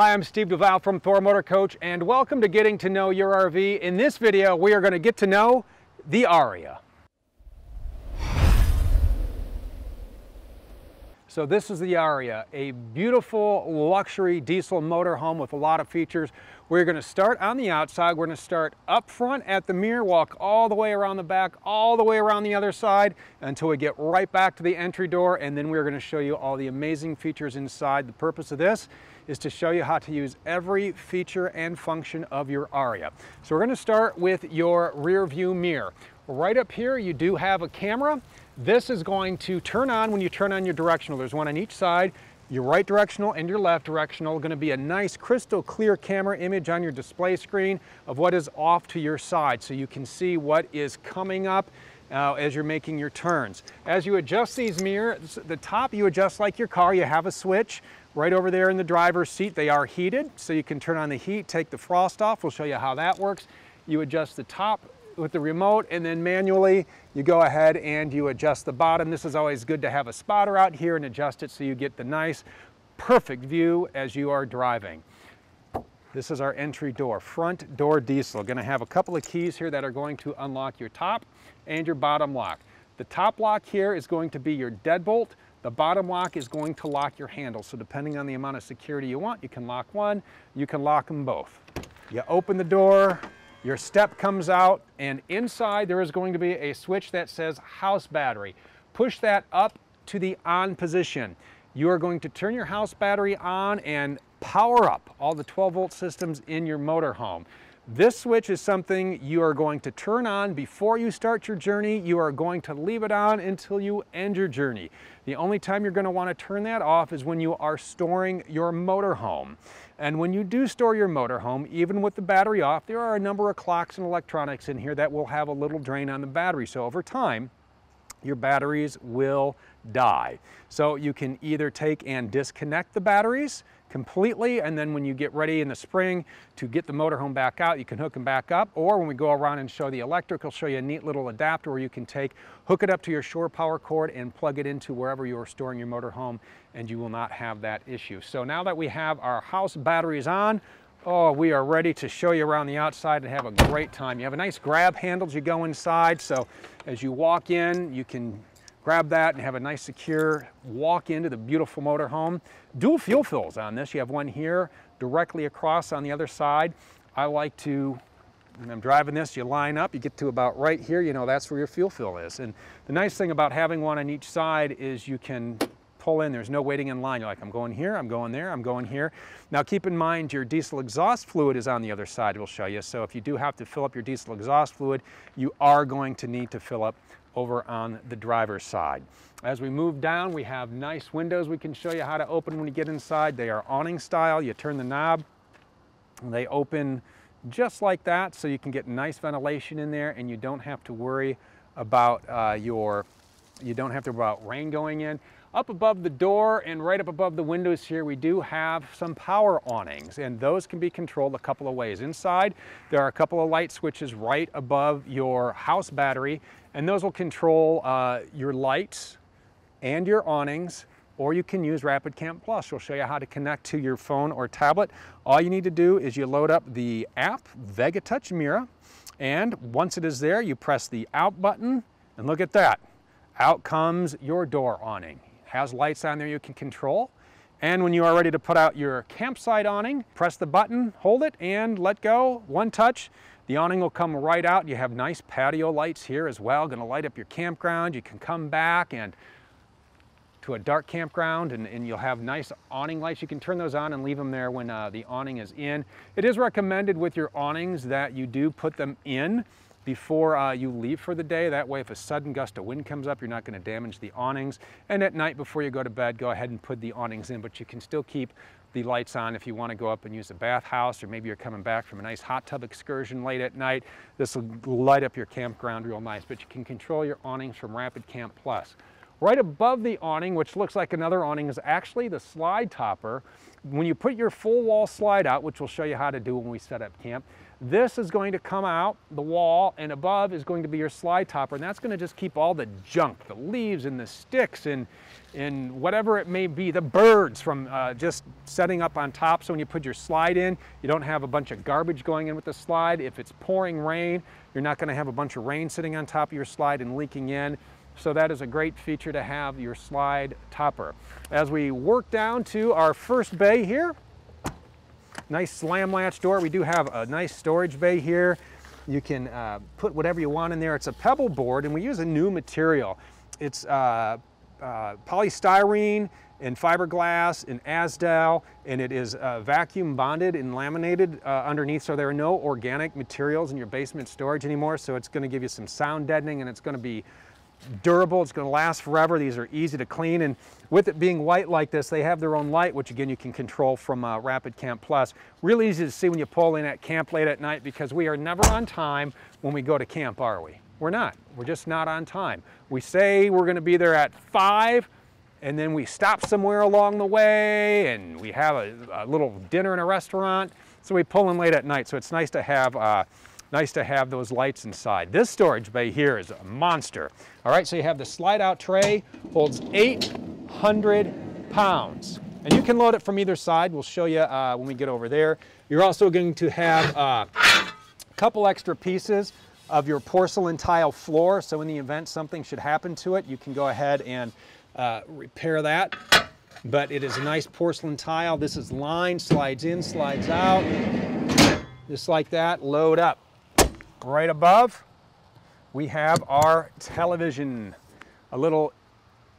Hi, I'm Steve Duval from Thor Motor Coach, and welcome to Getting to Know Your RV. In this video, we are going to get to know the Aria. So this is the Aria, a beautiful luxury diesel motorhome with a lot of features. We're going to start on the outside. We're going to start up front at the mirror, walk all the way around the back, all the way around the other side until we get right back to the entry door, and then we're going to show you all the amazing features inside. The purpose of this is to show you how to use every feature and function of your Aria. So we're going to start with your rear view mirror. Right up here, you do have a camera. This is going to turn on when you turn on your directional. There's one on each side, your right directional and your left directional. Going to be a nice crystal clear camera image on your display screen of what is off to your side, so you can see what is coming up as you're making your turns. As you adjust these mirrors, the top you adjust like your car. You have a switch right over there in the driver's seat. They are heated, so you can turn on the heat, take the frost off. We'll show you how that works. You adjust the top with the remote, and then manually you go ahead and you adjust the bottom. This is always good to have a spotter out here and adjust it so you get the nice perfect view as you are driving. This is our entry door, front door diesel. Going to have a couple of keys here that are going to unlock your top and your bottom lock. The top lock here is going to be your deadbolt. The bottom lock is going to lock your handle. So depending on the amount of security you want, you can lock one, you can lock them both. You open the door, your step comes out, and inside there is going to be a switch that says house battery. Push that up to the on position. You are going to turn your house battery on and power up all the 12-volt systems in your motorhome. This switch is something you are going to turn on before you start your journey. You are going to leave it on until you end your journey. The only time you're going to want to turn that off is when you are storing your motorhome. And when you do store your motorhome, even with the battery off, there are a number of clocks and electronics in here that will have a little drain on the battery. So over time, your batteries will die. So you can either take and disconnect the batteries completely, and then when you get ready in the spring to get the motorhome back out, you can hook them back up. Or when we go around and show the electric, I'll show you a neat little adapter where you can hook it up to your shore power cord and plug it into wherever you are storing your motorhome, and you will not have that issue. So now that we have our house batteries on, oh, we are ready to show you around the outside and have a great time. You have a nice grab handle as you go inside, so as you walk in, you can grab that and have a nice secure walk into the beautiful motorhome. Dual fuel fills on this. You have one here directly across on the other side. I like to, when I'm driving this, you line up, you get to about right here, you know that's where your fuel fill is. And the nice thing about having one on each side is you can pull in, there's no waiting in line. You're like, I'm going here, I'm going there, I'm going here. Now keep in mind your diesel exhaust fluid is on the other side, we'll show you. So if you do have to fill up your diesel exhaust fluid, you are going to need to fill up over on the driver's side. As we move down, we have nice windows we can show you how to open when you get inside. They are awning style. You turn the knob, they open just like that, so you can get nice ventilation in there, and you don't have to worry about rain going in. Up above the door and right up above the windows here, we do have some power awnings, and those can be controlled a couple of ways. Inside, there are a couple of light switches right above your house battery, and those will control your lights and your awnings, or you can use Rapid Camp Plus. We'll show you how to connect to your phone or tablet. All you need to do is you load up the app, Vegatouch Mira, and once it is there, you press the out button, and look at that. Out comes your door awning. Has lights on there you can control. And when you are ready to put out your campsite awning, press the button, hold it, and let go. One touch, the awning will come right out. You have nice patio lights here as well, gonna light up your campground. You can come back and to a dark campground, and you'll have nice awning lights. You can turn those on and leave them there when the awning is in. It is recommended with your awnings that you do put them in before you leave for the day. That way, if a sudden gust of wind comes up, you're not going to damage the awnings. And at night, before you go to bed, go ahead and put the awnings in, but you can still keep the lights on if you want to go up and use a bathhouse, or maybe you're coming back from a nice hot tub excursion late at night. This will light up your campground real nice, but you can control your awnings from Rapid Camp Plus. Right above the awning, which looks like another awning, is actually the slide topper. When you put your full wall slide out, which we'll show you how to do when we set up camp, this is going to come out the wall, and above is going to be your slide topper, and that's going to just keep all the junk, the leaves and the sticks and whatever it may be, the birds, from just setting up on top. So when you put your slide in, you don't have a bunch of garbage going in with the slide. If it's pouring rain, you're not going to have a bunch of rain sitting on top of your slide and leaking in. So that is a great feature to have, your slide topper. As we work down to our first bay here, nice slam latch door. We do have a nice storage bay here. You can put whatever you want in there. It's a pebble board, and we use a new material. It's polystyrene and fiberglass and Asdal, and it is vacuum bonded and laminated underneath, so there are no organic materials in your basement storage anymore. So it's going to give you some sound deadening, and it's going to be durable. It's going to last forever. These are easy to clean, and with it being white like this, they have their own light, which again you can control from Rapid Camp Plus. Really easy to see when you pull in at camp late at night, because we are never on time when we go to camp, are we? We're not. We're just not on time. We say we're going to be there at 5, and then we stop somewhere along the way, and we have a little dinner in a restaurant, so we pull in late at night. So it's nice to have those lights inside. This storage bay here is a monster. All right, so you have the slide out tray, holds 800 pounds. And you can load it from either side. We'll show you when we get over there. You're also going to have a couple extra pieces of your porcelain tile floor. So in the event something should happen to it, you can go ahead and repair that. But it is a nice porcelain tile. This is lined, slides in, slides out. Just like that, load up. Right above, we have our television, a little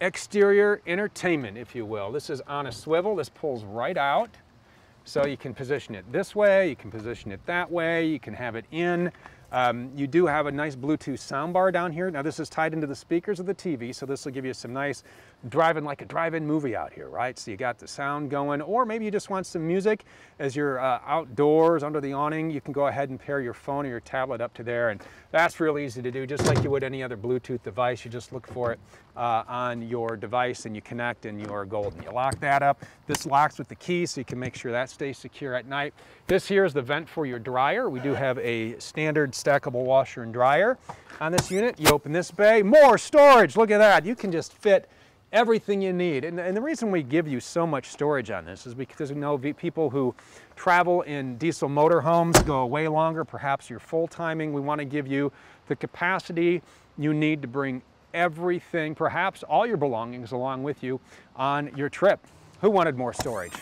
exterior entertainment, if you will. This is on a swivel. This pulls right out, so you can position it this way, you can position it that way, you can have it in. You do have a nice Bluetooth soundbar down here. Now this is tied into the speakers of the TV, so this will give you some nice driving, like a drive-in movie out here, right? So you got the sound going, or maybe you just want some music as you're outdoors under the awning. You can go ahead and pair your phone or your tablet up to there, and that's real easy to do, just like you would any other Bluetooth device. You just look for it on your device, and you connect, and you are golden. You lock that up. This locks with the key, so you can make sure that stays secure at night. This here is the vent for your dryer. We do have a standard stackable washer and dryer on this unit. You open this bay, more storage. Look at that. You can just fit everything you need. And the reason we give you so much storage on this is because we know people who travel in diesel motorhomes go way longer. Perhaps you're full timing. We want to give you the capacity you need to bring everything, perhaps all your belongings, along with you on your trip. Who wanted more storage?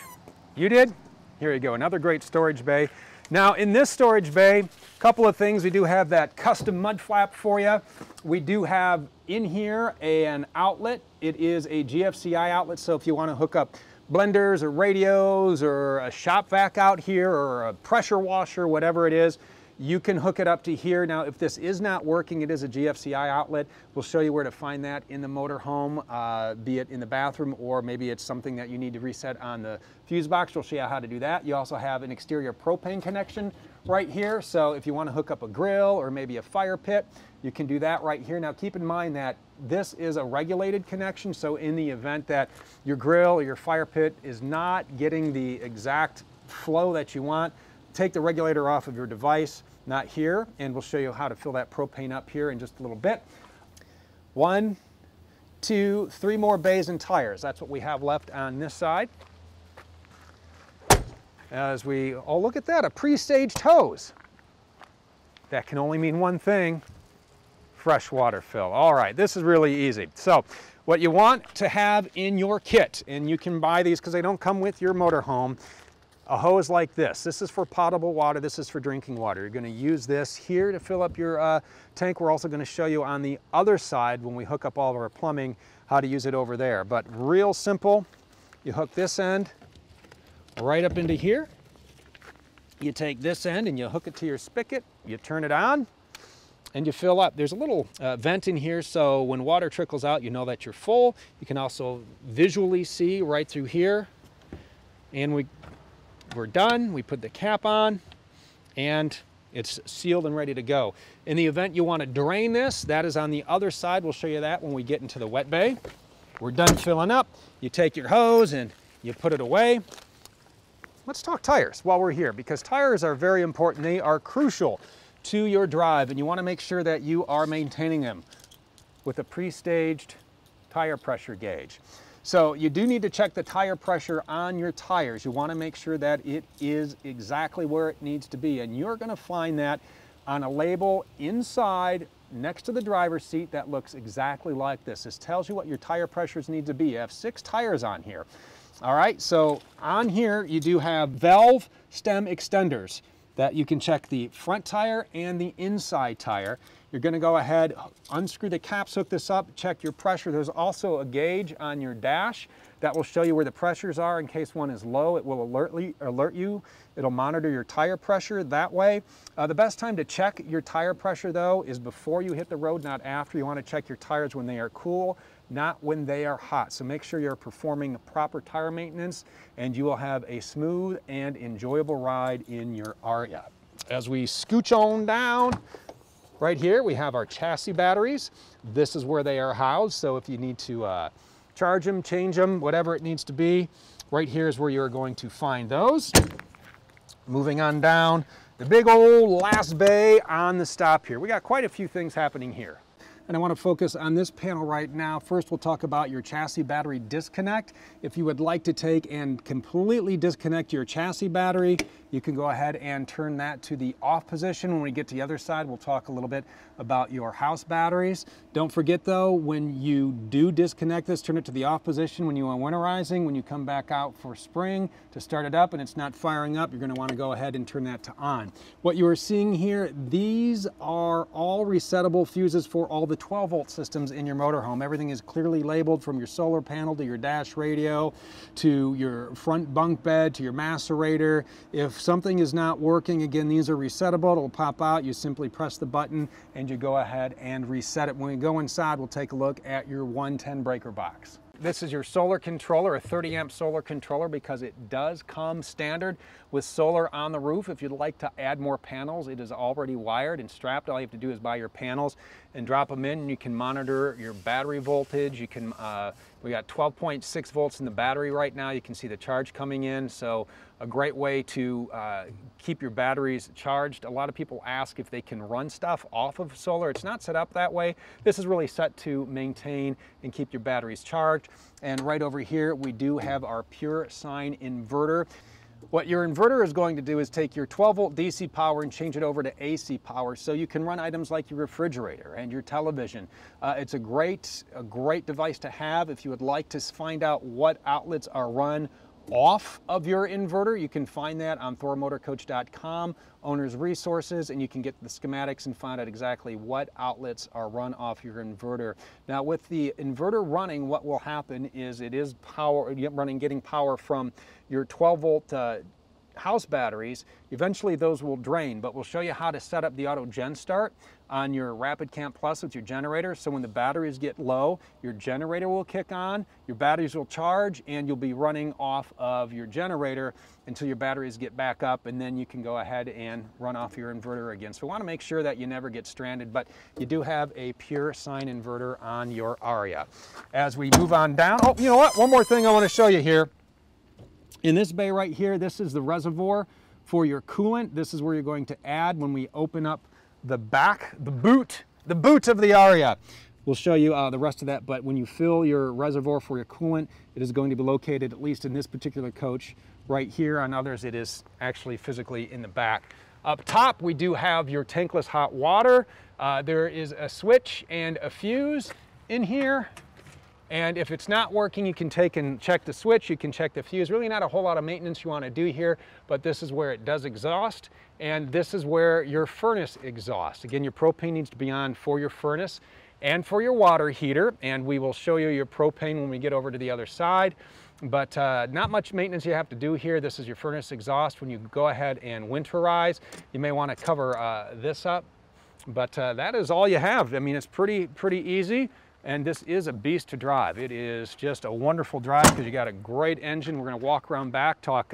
You did? Here you go. Another great storage bay. Now in this storage bay, a couple of things. We do have that custom mud flap for you. We do have in here an outlet. It is a GFCI outlet, so if you want to hook up blenders or radios or a shop vac out here or a pressure washer, whatever it is, you can hook it up to here. Now if this is not working, it is a GFCI outlet. We'll show you where to find that in the motorhome, be it in the bathroom, or maybe it's something that you need to reset on the fuse box. We'll show you how to do that. You also have an exterior propane connection right here, so if you want to hook up a grill or maybe a fire pit, you can do that right here. Now keep in mind that this is a regulated connection, so in the event that your grill or your fire pit is not getting the exact flow that you want, take the regulator off of your device, not here, and we'll show you how to fill that propane up here in just a little bit. 1, 2, 3 more bays and tires. That's what we have left on this side. As we, oh look at that, a pre-staged hose. That can only mean one thing, fresh water fill. All right, this is really easy. So what you want to have in your kit, and you can buy these because they don't come with your motorhome, a hose like this. This is for potable water, this is for drinking water. You're gonna use this here to fill up your tank. We're also gonna show you on the other side when we hook up all of our plumbing, how to use it over there. But real simple, you hook this end right up into here. You take this end and you hook it to your spigot, you turn it on, and you fill up. There's a little vent in here, so when water trickles out, you know that you're full. You can also visually see right through here. And we're done. We put the cap on, and it's sealed and ready to go. In the event you want to drain this, that is on the other side. We'll show you that when we get into the wet bay. we're done filling up, you take your hose and you put it away. Let's talk tires while we're here, because tires are very important. They are crucial to your drive, and you want to make sure that you are maintaining them with a pre-staged tire pressure gauge. So you do need to check the tire pressure on your tires. You want to make sure that it is exactly where it needs to be, and you're going to find that on a label inside next to the driver's seat that looks exactly like this. This tells you what your tire pressures need to be. You have 6 tires on here. All right, so on here you do have valve stem extenders that you can check the front tire and the inside tire. You're going to go ahead, unscrew the caps, hook this up, check your pressure. There's also a gauge on your dash that will show you where the pressures are. In case one is low, it will alert you. It'll monitor your tire pressure that way. The best time to check your tire pressure, though, is before you hit the road, not after. You want to check your tires when they are cool, not when they are hot. So make sure you're performing proper tire maintenance, and you will have a smooth and enjoyable ride in your Aria. As we scooch on down, right here, we have our chassis batteries. This is where they are housed, so if you need to charge them, change them, whatever it needs to be, right here is where you're going to find those. Moving on down, the big old last bay on the stop here. We got quite a few things happening here, and I want to focus on this panel right now. First, we'll talk about your chassis battery disconnect. If you would like to take and completely disconnect your chassis battery, you can go ahead and turn that to the off position. When we get to the other side, we'll talk a little bit about your house batteries. Don't forget though, when you do disconnect this, turn it to the off position when you are winterizing. When you come back out for spring to start it up and it's not firing up, you're gonna wanna go ahead and turn that to on. What you are seeing here, these are all resettable fuses for all the 12 volt systems in your motorhome. Everything is clearly labeled, from your solar panel to your dash radio, to your front bunk bed, to your macerator. If something is not working, again, these are resettable. It'll pop out. You simply press the button and you go ahead and reset it. When we go inside, we'll take a look at your 110 breaker box. This is your solar controller, a 30 amp solar controller, because it does come standard with solar on the roof. If you'd like to add more panels, it is already wired and strapped. All you have to do is buy your panels and drop them in, and you can monitor your battery voltage. You can, we got 12.6 volts in the battery right now. You can see the charge coming in. So a great way to keep your batteries charged. A lot of people ask if they can run stuff off of solar. It's not set up that way. This is really set to maintain and keep your batteries charged. And right over here, we do have our pure sine inverter. What your inverter is going to do is take your 12 volt DC power and change it over to AC power, so you can run items like your refrigerator and your television. It's a great device to have. If you would like to find out what outlets are run off of your inverter, you can find that on ThorMotorcoach.com, Owner's Resources, and you can get the schematics and find out exactly what outlets are run off your inverter. Now, with the inverter running, what will happen is it is getting power from your 12 volt house batteries. Eventually those will drain, but we'll show you how to set up the auto gen start on your Rapid Camp Plus with your generator. So when the batteries get low, your generator will kick on, your batteries will charge, and you'll be running off of your generator until your batteries get back up, and then you can go ahead and run off your inverter again. So we want to make sure that you never get stranded, but you do have a pure sine inverter on your Aria. As we move on down, oh, you know what? One more thing I want to show you here. In this bay right here, this is the reservoir for your coolant. This is where you're going to add when we open up the back, the boot of the Aria. We'll show you the rest of that, but when you fill your reservoir for your coolant, it is going to be located, at least in this particular coach, right here. On others, it is actually physically in the back. Up top, we do have your tankless hot water. There is a switch and a fuse in here. And if it's not working, you can take and check the switch, you can check the fuse. Really not a whole lot of maintenance you want to do here, but this is where it does exhaust, and this is where your furnace exhausts. Again, your propane needs to be on for your furnace and for your water heater, and we will show you your propane when we get over to the other side. But not much maintenance you have to do here. This is your furnace exhaust. When you go ahead and winterize, you may want to cover this up, but that is all you have. I mean, it's pretty easy. And this is a beast to drive. It is just a wonderful drive because you got a great engine. We're going to walk around back, talk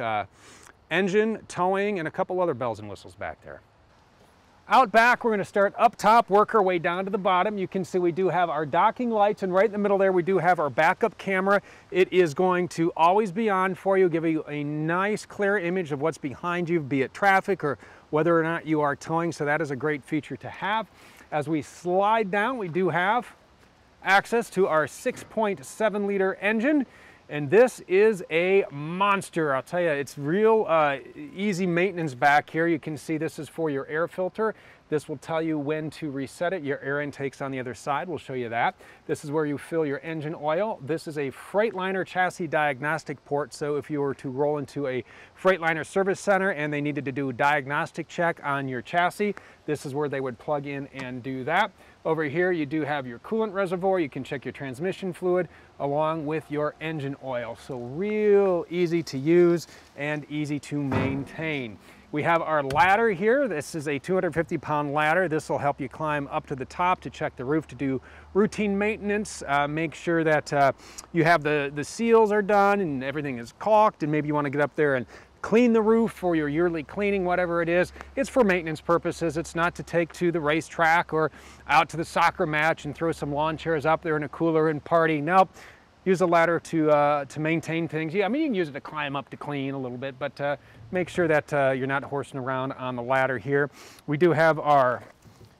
engine, towing, and a couple other bells and whistles back there. Out back, we're going to start up top, work our way down to the bottom. You can see we do have our docking lights, and right in the middle there we do have our backup camera. It is going to always be on for you, give you a nice clear image of what's behind you, be it traffic or whether or not you are towing, so that is a great feature to have. As we slide down, we do have access to our 6.7 liter engine. And this is a monster, I'll tell you. It's real easy maintenance back here. You can see this is for your air filter. This will tell you when to reset it. Your air intake's on the other side. We'll show you that. This is where you fill your engine oil. This is a Freightliner chassis diagnostic port. So if you were to roll into a Freightliner service center and they needed to do a diagnostic check on your chassis, this is where they would plug in and do that. Over here, you do have your coolant reservoir. You can check your transmission fluid along with your engine oil. So real easy to use and easy to maintain. We have our ladder here. This is a 250-pound ladder. This will help you climb up to the top to check the roof, to do routine maintenance, make sure that you have the seals are done and everything is caulked, and maybe you want to get up there and clean the roof for your yearly cleaning, whatever it is. It's for maintenance purposes. It's not to take to the racetrack or out to the soccer match and throw some lawn chairs up there in a cooler and party. Nope. Use a ladder to maintain things. Yeah, I mean, you can use it to climb up to clean a little bit, but make sure that you're not horsing around on the ladder here. We do have our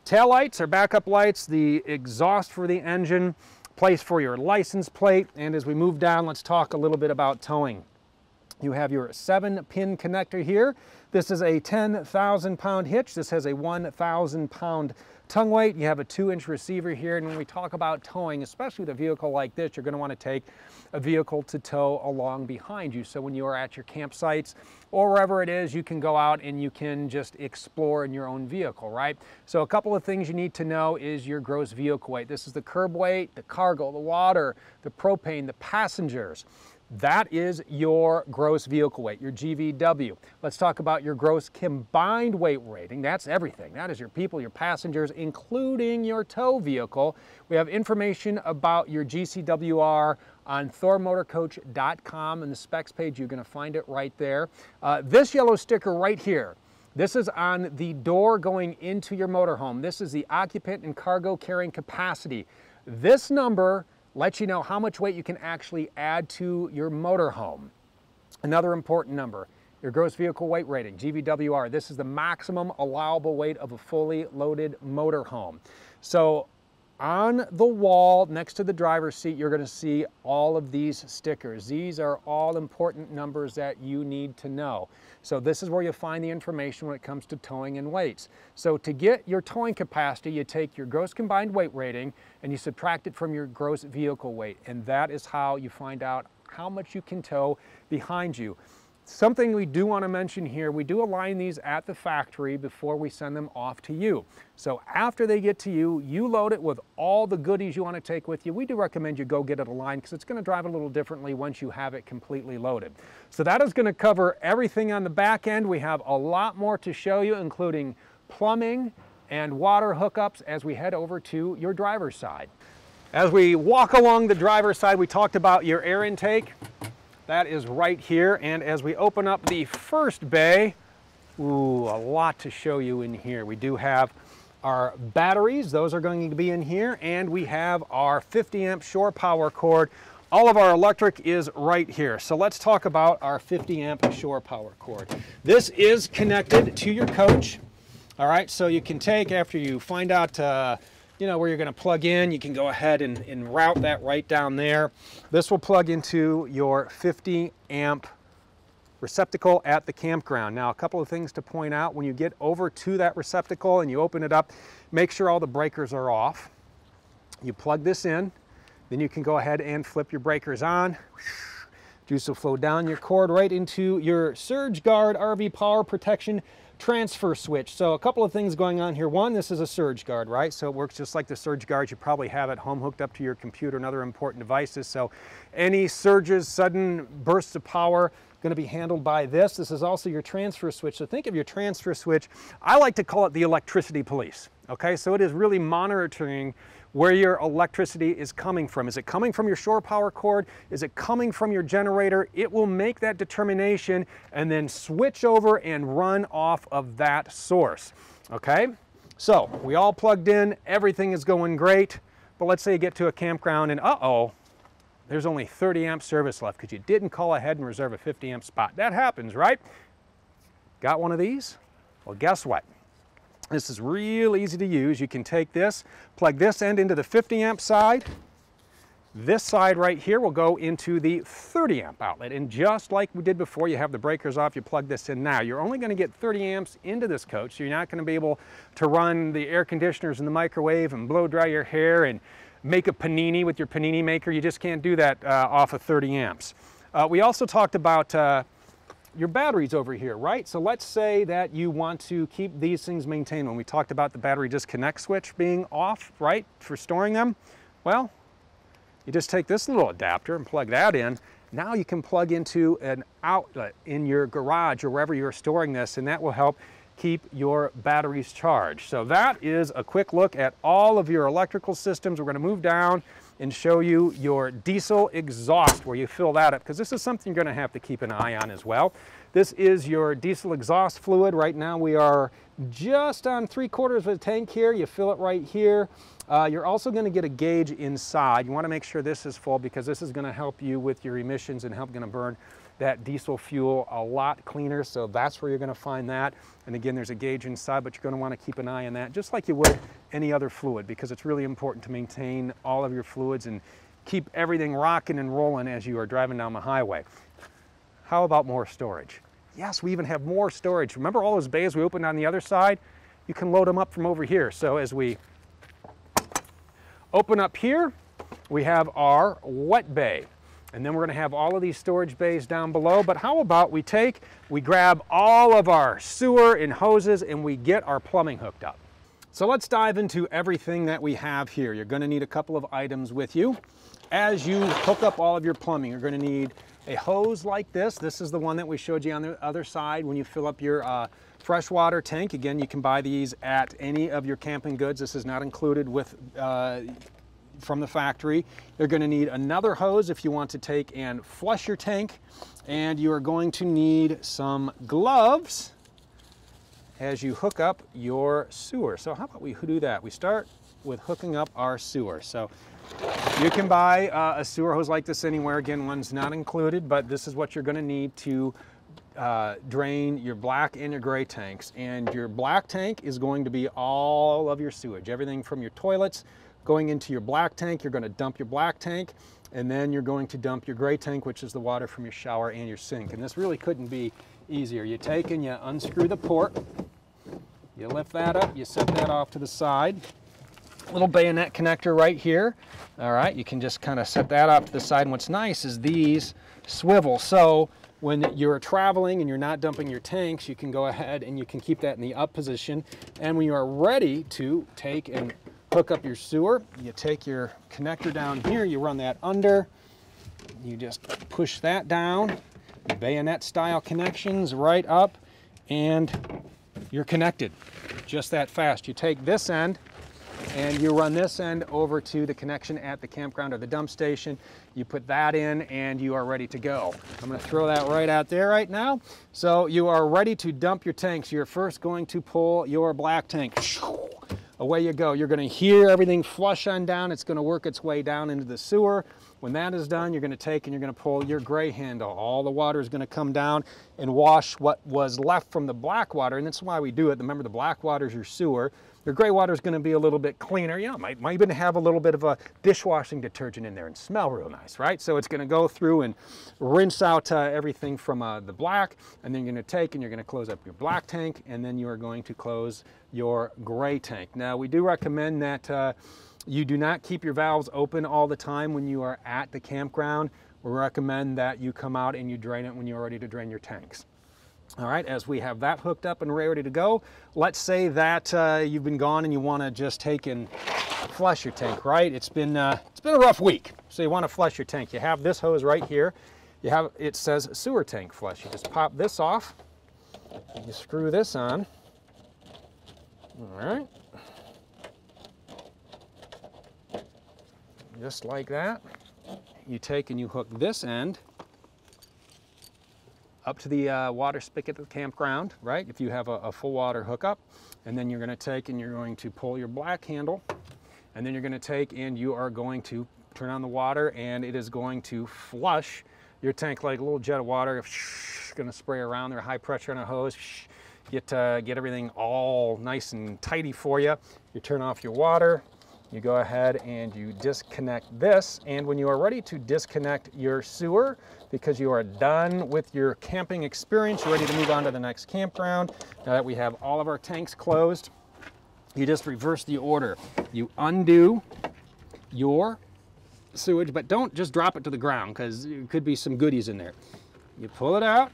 tail lights, our backup lights, the exhaust for the engine, place for your license plate. And as we move down, let's talk a little bit about towing. You have your 7-pin connector here. This is a 10,000-pound hitch. This has a 1,000-pound tongue weight. You have a 2-inch receiver here. And when we talk about towing, especially with a vehicle like this, you're going to want to take a vehicle to tow along behind you. So when you are at your campsites or wherever it is, you can go out and you can just explore in your own vehicle, right? So a couple of things you need to know is your gross vehicle weight. This is the curb weight, the cargo, the water, the propane, the passengers. That is your gross vehicle weight, your GVW. Let's talk about your gross combined weight rating. That's everything. That is your people, your passengers, including your tow vehicle. We have information about your GCWR on ThorMotorcoach.com. In the specs page, you're going to find it right there. This yellow sticker right here, this is on the door going into your motorhome. This is the occupant and cargo carrying capacity. This number let you know how much weight you can actually add to your motorhome. Another important number, your gross vehicle weight rating, GVWR. This is the maximum allowable weight of a fully loaded motorhome. So on the wall next to the driver's seat, you're going to see all of these stickers. These are all important numbers that you need to know. So this is where you'll find the information when it comes to towing and weights. So to get your towing capacity, you take your gross combined weight rating and you subtract it from your gross vehicle weight. And that is how you find out how much you can tow behind you. Something we do want to mention here, we do align these at the factory before we send them off to you. So after they get to you, you load it with all the goodies you want to take with you. We do recommend you go get it aligned because it's going to drive a little differently once you have it completely loaded. So that is going to cover everything on the back end. We have a lot more to show you, including plumbing and water hookups as we head over to your driver's side. As we walk along the driver's side, we talked about your air intake. That is right here, and as we open up the first bay, ooh, a lot to show you in here. We do have our batteries, those are going to be in here, and we have our 50-amp shore power cord. All of our electric is right here. So let's talk about our 50-amp shore power cord. This is connected to your coach. All right, so you can take, after you find out you know where you're going to plug in, you can go ahead and route that right down there. This will plug into your 50-amp receptacle at the campground. Now, a couple of things to point out. When you get over to that receptacle and you open it up, make sure all the breakers are off. You plug this in, then you can go ahead and flip your breakers on. Juice will flow down your cord right into your SurgeGuard RV power protection transfer switch. So a couple of things going on here. One, this is a surge guard, right? So it works just like the surge guards you probably have at home hooked up to your computer and other important devices. So any surges, sudden bursts of power, going to be handled by this. This is also your transfer switch. So think of your transfer switch. I like to call it the electricity police. Okay, so it is really monitoring where your electricity is coming from. Is it coming from your shore power cord? Is it coming from your generator? It will make that determination and then switch over and run off of that source. Okay, So we all plugged in, everything is going great, but let's say you get to a campground and uh-oh, there's only 30 amp service left because you didn't call ahead and reserve a 50 amp spot. That happens, right? Got one of these? Well, guess what? This is real easy to use. You can take this, plug this end into the 50 amp side. This side right here will go into the 30 amp outlet. And just like we did before, you have the breakers off, you plug this in now. You're only going to get 30 amps into this coach, so you're not going to be able to run the air conditioners in the microwave and blow dry your hair and make a panini with your panini maker. You just can't do that off of 30 amps. We also talked about your batteries over here, right? So let's say that you want to keep these things maintained. When we talked about the battery disconnect switch being off, right, for storing them, well, you just take this little adapter and plug that in. Now you can plug into an outlet in your garage or wherever you're storing this, and that will help keep your batteries charged. So that is a quick look at all of your electrical systems. We're going to move down and show you your diesel exhaust, where you fill that up, because this is something you're going to have to keep an eye on as well. This is your diesel exhaust fluid. Right now we are just on 3/4 of the tank here. You fill it right here. You're also going to get a gauge inside. You want to make sure this is full, because this is going to help you with your emissions and help going to burn that diesel fuel a lot cleaner. So that's where you're going to find that. And again, there's a gauge inside, but you're going to want to keep an eye on that, just like you would any other fluid, because it's really important to maintain all of your fluids and keep everything rocking and rolling as you are driving down the highway. How about more storage? Yes, we even have more storage. Remember all those bays we opened on the other side? You can load them up from over here. So as we open up here, we have our wet bay. And then we're gonna have all of these storage bays down below. But how about we grab all of our sewer and hoses and we get our plumbing hooked up. So let's dive into everything that we have here. You're gonna need a couple of items with you. As you hook up all of your plumbing, you're gonna need a hose like this. This is the one that we showed you on the other side when you fill up your freshwater tank. Again, you can buy these at any of your camping goods. This is not included with from the factory. You're going to need another hose if you want to take and flush your tank. And you are going to need some gloves as you hook up your sewer. So how about we do that? We start with hooking up our sewer. So you can buy a sewer hose like this anywhere. Again, one's not included, but this is what you're going to need to drain your black and your gray tanks. And your black tank is going to be all of your sewage, everything from your toilets going into your black tank. You're going to dump your black tank, and then you're going to dump your gray tank, which is the water from your shower and your sink. And this really couldn't be easier. You take and you unscrew the port, you lift that up, you set that off to the side. Little bayonet connector right here. All right, you can just kind of set that off to the side. And what's nice is these swivel. So when you're traveling and you're not dumping your tanks, you can go ahead and you can keep that in the up position. And when you are ready to take and hook up your sewer, you take your connector down here, you run that under, you just push that down, bayonet style connections right up, and you're connected just that fast. You take this end, and you run this end over to the connection at the campground or the dump station. You put that in and you are ready to go. I'm going to throw that right out there right now. So you are ready to dump your tanks. You're first going to pull your black tank. Away you go. You're going to hear everything flush on down. It's going to work its way down into the sewer. When that is done, you're going to take and you're going to pull your gray handle. All the water is going to come down and wash what was left from the black water. And that's why we do it. Remember, the black water is your sewer. Your gray water is going to be a little bit cleaner. You know, it might even have a little bit of a dishwashing detergent in there and smell real nice, right? So it's going to go through and rinse out everything from the black, and then you're going to take and you're going to close up your black tank, and then you are going to close your gray tank. Now, we do recommend that you do not keep your valves open all the time when you are at the campground. We recommend that you come out and you drain it when you're ready to drain your tanks. All right, as we have that hooked up and ready to go, let's say that you've been gone and you want to just take and flush your tank, right? It's been a rough week, so you want to flush your tank. You have this hose right here. You have, it says sewer tank flush. You just pop this off, you screw this on. All right, just like that. You take and you hook this end up to the water spigot at the campground, right? If you have a full water hookup, and then you're gonna take and you're going to pull your black handle, and then you're gonna take and you are going to turn on the water, and it is going to flush your tank like a little jet of water. It's gonna spray around there, high pressure on a hose. Get everything all nice and tidy for you. You turn off your water, you go ahead and you disconnect this, and when you are ready to disconnect your sewer, because you are done with your camping experience, you're ready to move on to the next campground. Now that we have all of our tanks closed, you just reverse the order. You undo your sewage, but don't just drop it to the ground, because there could be some goodies in there. You pull it out,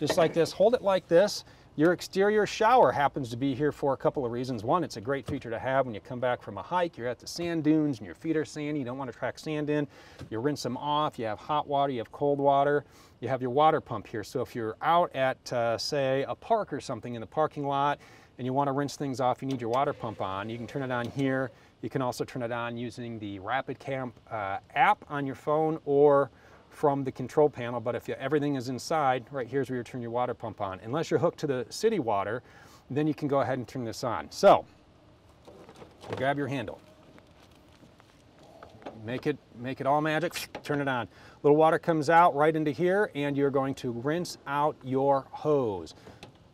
just like this, hold it like this. Your exterior shower happens to be here for a couple of reasons. One, it's a great feature to have when you come back from a hike, you're at the sand dunes and your feet are sandy, you don't want to track sand in. You rinse them off, you have hot water, you have cold water, you have your water pump here. So if you're out at, say, a park or something in the parking lot and you want to rinse things off, you need your water pump on, you can turn it on here. You can also turn it on using the Rapid Camp app on your phone or from the control panel, but if everything is inside, right here's where you turn your water pump on. Unless you're hooked to the city water, then you can go ahead and turn this on. So, grab your handle. Make it all magic, turn it on. Little water comes out right into here, and you're going to rinse out your hose.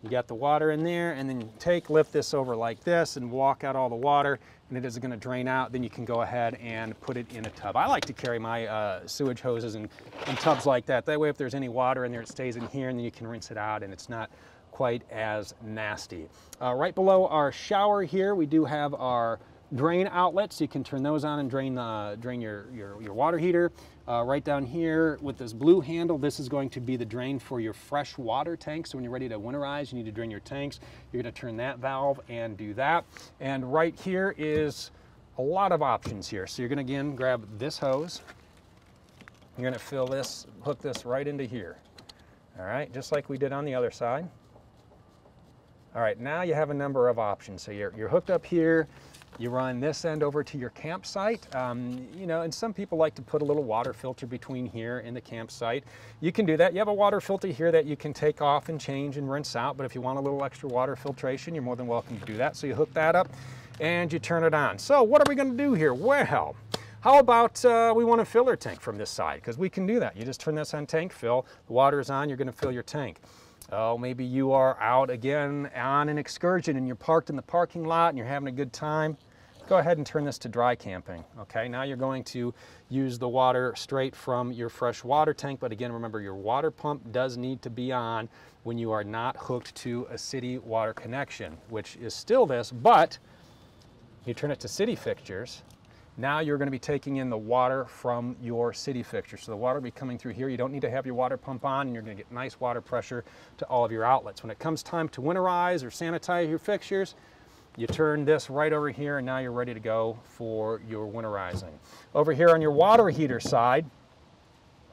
You got the water in there, and then you lift this over like this and walk out all the water, and it is gonna drain out. Then you can go ahead and put it in a tub. I like to carry my sewage hoses in tubs like that. That way, if there's any water in there, it stays in here, and then you can rinse it out, and it's not quite as nasty. Right below our shower here, we do have our drain outlets. You can turn those on and drain your water heater. Right down here with this blue handle, this is going to be the drain for your fresh water tank. So when you're ready to winterize, you need to drain your tanks. You're gonna turn that valve and do that. And right here is a lot of options here. So you're gonna again grab this hose. You're gonna fill this, hook this right into here. All right, just like we did on the other side. All right, now you have a number of options. So you're hooked up here. You run this end over to your campsite, you know, and some people like to put a little water filter between here and the campsite. You can do that. You have a water filter here that you can take off and change and rinse out, but if you want a little extra water filtration, you're more than welcome to do that. So you hook that up and you turn it on. So what are we going to do here? Well, how about we want to fill our tank from this side, because we can do that. You just turn this on tank fill, the water is on, you're going to fill your tank. Oh, maybe you are out again on an excursion and you're parked in the parking lot and you're having a good time. Go ahead and turn this to dry camping. Okay, now you're going to use the water straight from your fresh water tank, but again, remember your water pump does need to be on when you are not hooked to a city water connection, which is still this, but you turn it to city fixtures. Now you're going to be taking in the water from your city fixture. So the water will be coming through here. You don't need to have your water pump on, and you're going to get nice water pressure to all of your outlets. When it comes time to winterize or sanitize your fixtures, you turn this right over here, and now you're ready to go for your winterizing. Over here on your water heater side,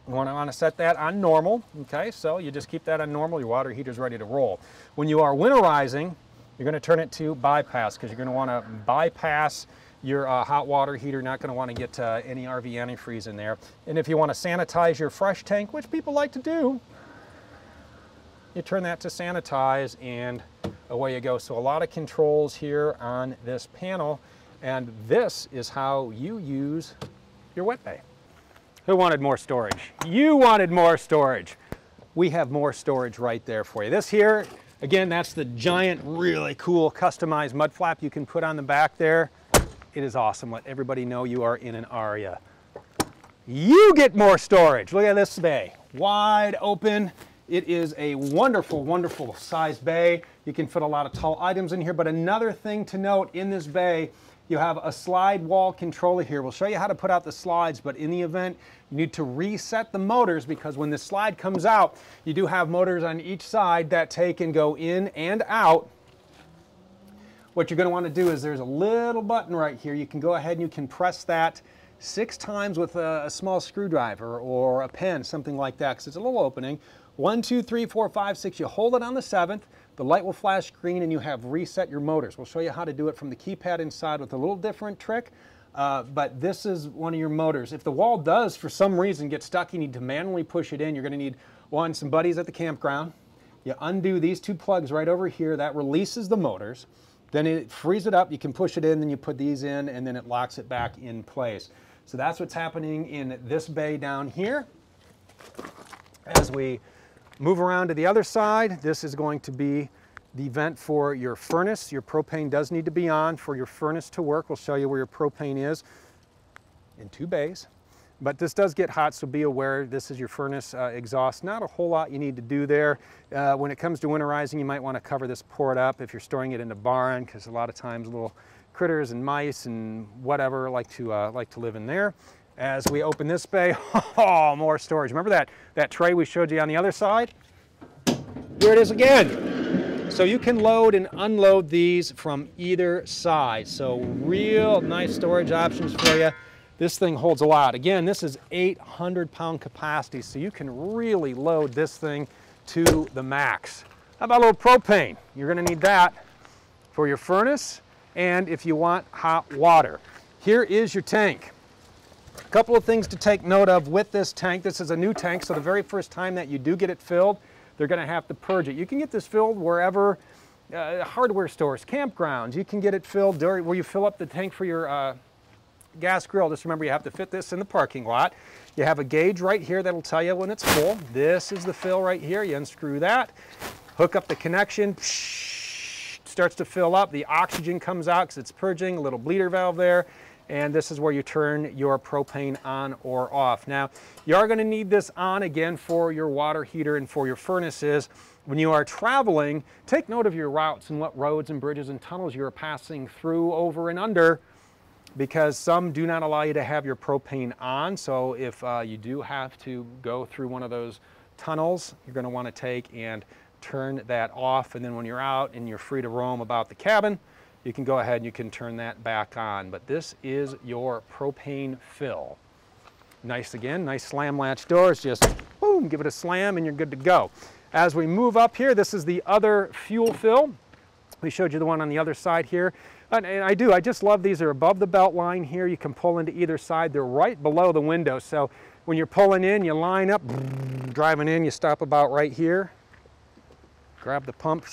you want to set that on normal, okay? So you just keep that on normal. Your water heater's ready to roll. When you are winterizing, you're going to turn it to bypass, because you're going to want to bypass your hot water heater. Not going to want to get any RV antifreeze in there. And if you want to sanitize your fresh tank, which people like to do, you turn that to sanitize and away you go. So a lot of controls here on this panel, and this is how you use your wet bay. Who wanted more storage? You wanted more storage. We have more storage right there for you. This here, again, that's the giant, really cool customized mud flap you can put on the back there. It is awesome. Let everybody know you are in an Aria. You get more storage. Look at this bay, wide open. It is a wonderful, wonderful size bay. You can fit a lot of tall items in here, but another thing to note in this bay, you have a slide wall controller here. We'll show you how to put out the slides, but in the event, you need to reset the motors, because when the slide comes out, you do have motors on each side that take and go in and out. What you're gonna wanna do is there's a little button right here. You can go ahead and you can press that 6 times with a small screwdriver or a pen, something like that, because it's a little opening. 1, 2, 3, 4, 5, 6, you hold it on the 7th, the light will flash green and you have reset your motors. We'll show you how to do it from the keypad inside with a little different trick, but this is one of your motors. If the wall does, for some reason, get stuck, you need to manually push it in. You're gonna need one, some buddies at the campground. You undo these two plugs right over here. That releases the motors. Then it frees it up. You can push it in, then you put these in, and then it locks it back in place. So that's what's happening in this bay down here. As we move around to the other side, this is going to be the vent for your furnace. Your propane does need to be on for your furnace to work. We'll show you where your propane is in two bays. But this does get hot, so be aware this is your furnace exhaust. Not a whole lot you need to do there. When it comes to winterizing, you might want to cover this, pour it up if you're storing it in a barn, because a lot of times little critters and mice and whatever like to live in there. As we open this bay, oh, more storage. Remember that tray we showed you on the other side? Here it is again. So you can load and unload these from either side. So real nice storage options for you. This thing holds a lot. Again, this is 800-pound capacity, so you can really load this thing to the max. How about a little propane? You're gonna need that for your furnace and if you want hot water. Here is your tank. A couple of things to take note of with this tank. This is a new tank, so the very first time that you do get it filled, they're gonna have to purge it. You can get this filled wherever, hardware stores, campgrounds. You can get it filled where you fill up the tank for your gas grill. Just remember, you have to fit this in the parking lot. You have a gauge right here that'll tell you when it's full. This is the fill right here. You unscrew that, hook up the connection, starts to fill up. The oxygen comes out because it's purging, a little bleeder valve there, and this is where you turn your propane on or off. Now, you are going to need this on again for your water heater and for your furnaces. When you are traveling, take note of your routes and what roads and bridges and tunnels you are passing through, over and under, because some do not allow you to have your propane on. So if you do have to go through one of those tunnels, you're gonna wanna take and turn that off. And then when you're out and you're free to roam about the cabin, you can go ahead and you can turn that back on. But this is your propane fill. Nice again, nice slam latch doors. Just boom, give it a slam and you're good to go. As we move up here, this is the other fuel fill. We showed you the one on the other side here. And I just love these. They're above the belt line here. You can pull into either side. They're right below the window. So when you're pulling in, you line up, driving in, you stop about right here. Grab the pump,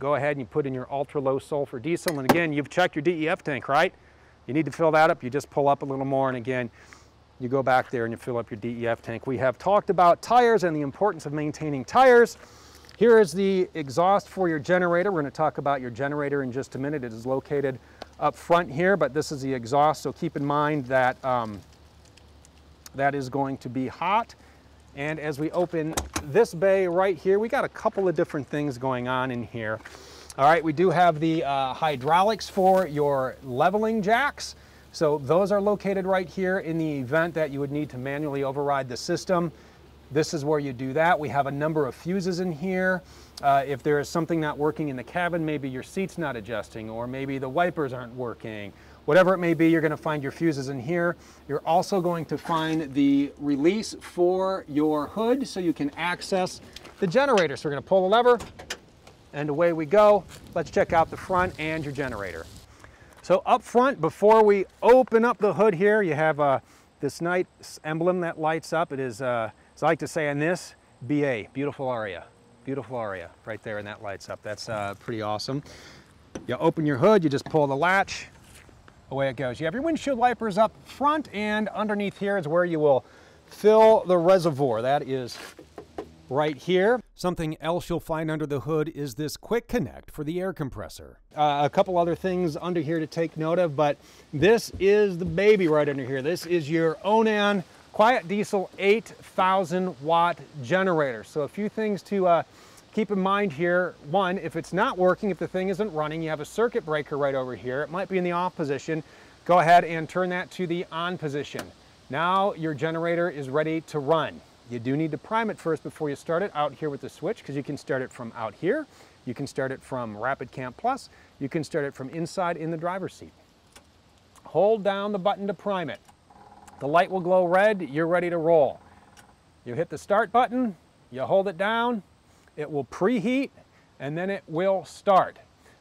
go ahead and you put in your ultra low sulfur diesel. And again, you've checked your DEF tank, right? You need to fill that up. You just pull up a little more. And again, you go back there and you fill up your DEF tank. We have talked about tires and the importance of maintaining tires. Here is the exhaust for your generator. We're going to talk about your generator in just a minute. It is located up front here, but this is the exhaust. So keep in mind that that is going to be hot. And as we open this bay right here, we got a couple of different things going on in here. All right, we do have the hydraulics for your leveling jacks. So those are located right here in the event that you would need to manually override the system. This is where you do that. We have a number of fuses in here. If there is something not working in the cabin, maybe your seat's not adjusting, or maybe the wipers aren't working. Whatever it may be, you're going to find your fuses in here. You're also going to find the release for your hood so you can access the generator. So we're going to pull the lever and away we go. Let's check out the front and your generator. So up front, before we open up the hood here, you have this nice emblem that lights up. It is so I like to say on this, BA, beautiful Aria, right there, and that lights up. That's pretty awesome. You open your hood, you just pull the latch, away it goes. You have your windshield wipers up front, and underneath here is where you will fill the reservoir. That is right here. Something else you'll find under the hood is this quick connect for the air compressor. A couple other things under here to take note of, but this is the baby right under here. This is your Onan Quiet Diesel 8,000-watt generator. So a few things to keep in mind here. One, if it's not working, if the thing isn't running, you have a circuit breaker right over here. It might be in the off position. Go ahead and turn that to the on position. Now your generator is ready to run. You do need to prime it first before you start it out here with the switch, because you can start it from out here. You can start it from Rapid Camp Plus. You can start it from inside in the driver's seat. Hold down the button to prime it. The light will glow red, you're ready to roll. You hit the start button, you hold it down, it will preheat, and then it will start.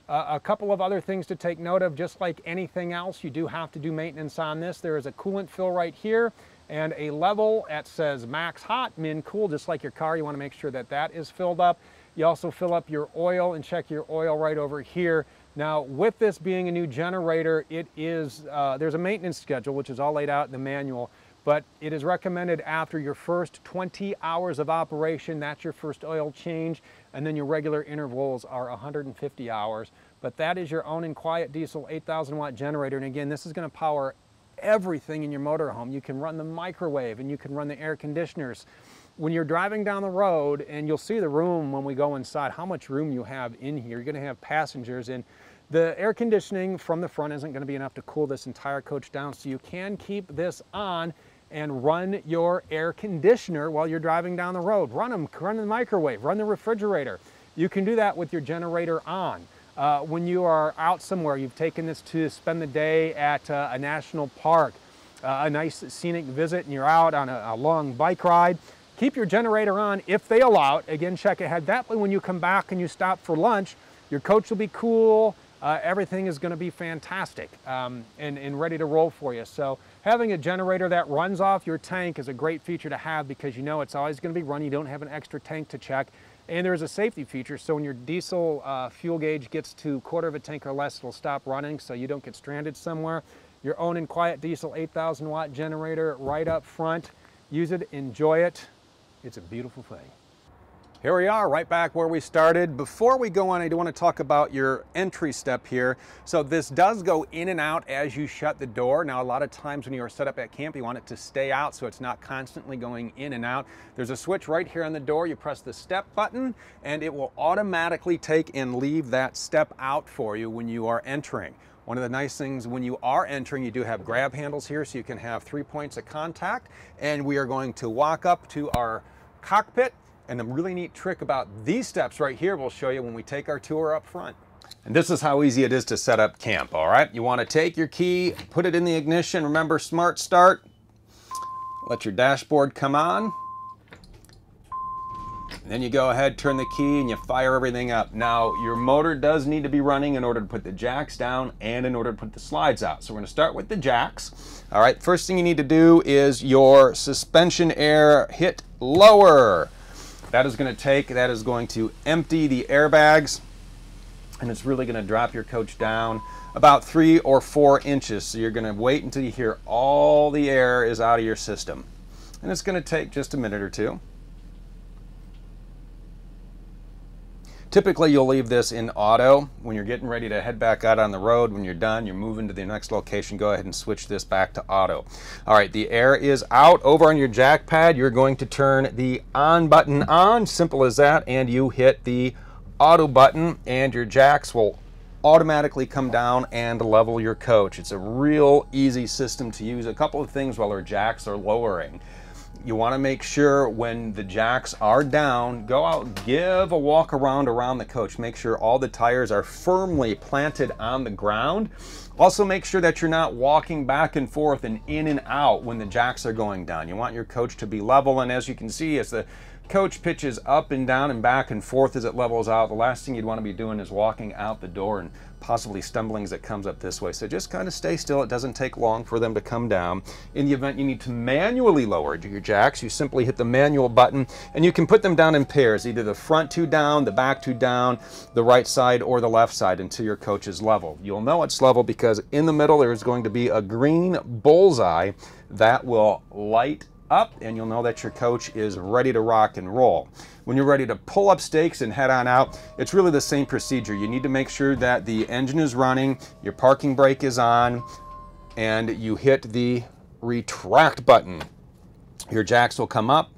A couple of other things to take note of, just like anything else, you do have to do maintenance on this. There is a coolant fill right here. and a level that says max hot, min cool, just like your car. You want to make sure that that is filled up. You also fill up your oil and check your oil right over here. Now, with this being a new generator, it is there's a maintenance schedule, which is all laid out in the manual, but it is recommended after your first 20 hours of operation. That's your first oil change, and then your regular intervals are 150 hours. But that is your Onan quiet diesel 8,000-watt generator, and again, this is going to power everything in your motorhome. You can run the microwave, and you can run the air conditioners. When you're driving down the road, and you'll see the room when we go inside, how much room you have in here. You're going to have passengers, and the air conditioning from the front isn't going to be enough to cool this entire coach down, so you can keep this on and run your air conditioner while you're driving down the road. Run the microwave, run the refrigerator. You can do that with your generator on. When you are out somewhere, you've taken this to spend the day at a national park, a nice scenic visit, and you're out on a long bike ride, keep your generator on if they allow it. Again, check ahead. That way when you come back and you stop for lunch, your coach will be cool. Everything is going to be fantastic and ready to roll for you. So having a generator that runs off your tank is a great feature to have, because you know it's always going to be running. You don't have an extra tank to check. And there is a safety feature, so when your diesel fuel gauge gets to 1/4 of a tank or less, it'll stop running so you don't get stranded somewhere. Your Onan quiet diesel 8,000-watt generator right up front. Use it, enjoy it. It's a beautiful thing. Here we are, right back where we started. Before we go on, I do want to talk about your entry step here. So this does go in and out as you shut the door. Now, a lot of times when you are set up at camp, you want it to stay out so it's not constantly going in and out. There's a switch right here on the door. You press the step button, and it will automatically take and leave that step out for you when you are entering. One of the nice things when you are entering, you do have grab handles here, so you can have 3 points of contact. And we are going to walk up to our cockpit. And the really neat trick about these steps right here we'll show you when we take our tour up front. And this is how easy it is to set up camp, all right? You want to take your key, put it in the ignition, remember smart start, let your dashboard come on. And then you go ahead, turn the key, and you fire everything up. Now, your motor does need to be running in order to put the jacks down and in order to put the slides out. So we're going to start with the jacks. All right, first thing you need to do is your suspension air hit lower. That is going to empty the airbags, and it's really going to drop your coach down about 3 or 4 inches. So you're going to wait until you hear all the air is out of your system. And it's going to take just a minute or two. Typically, you'll leave this in auto. When you're getting ready to head back out on the road, when you're done, you're moving to the next location, go ahead and switch this back to auto. All right, the air is out. Over on your jack pad, you're going to turn the on button on, simple as that, and you hit the auto button, and your jacks will automatically come down and level your coach. It's a real easy system to use. A couple of things while our jacks are lowering. You want to make sure when the jacks are down, go out, give a walk around the coach. Make sure all the tires are firmly planted on the ground. Also make sure that you're not walking back and forth and in and out when the jacks are going down. You want your coach to be level, and as you can see, as the coach pitches up and down and back and forth as it levels out, the last thing you'd want to be doing is walking out the door and possibly stumbling as it comes up this way. So just kind of stay still. It doesn't take long for them to come down. In the event you need to manually lower your jacks, you simply hit the manual button, and you can put them down in pairs, either the front two down, the back two down, the right side or the left side, until your coach is level. You'll know it's level because in the middle there is going to be a green bullseye that will light up, and you'll know that your coach is ready to rock and roll. When you're ready to pull up stakes and head on out, it's really the same procedure. You need to make sure that the engine is running, your parking brake is on, and you hit the retract button. Your jacks will come up,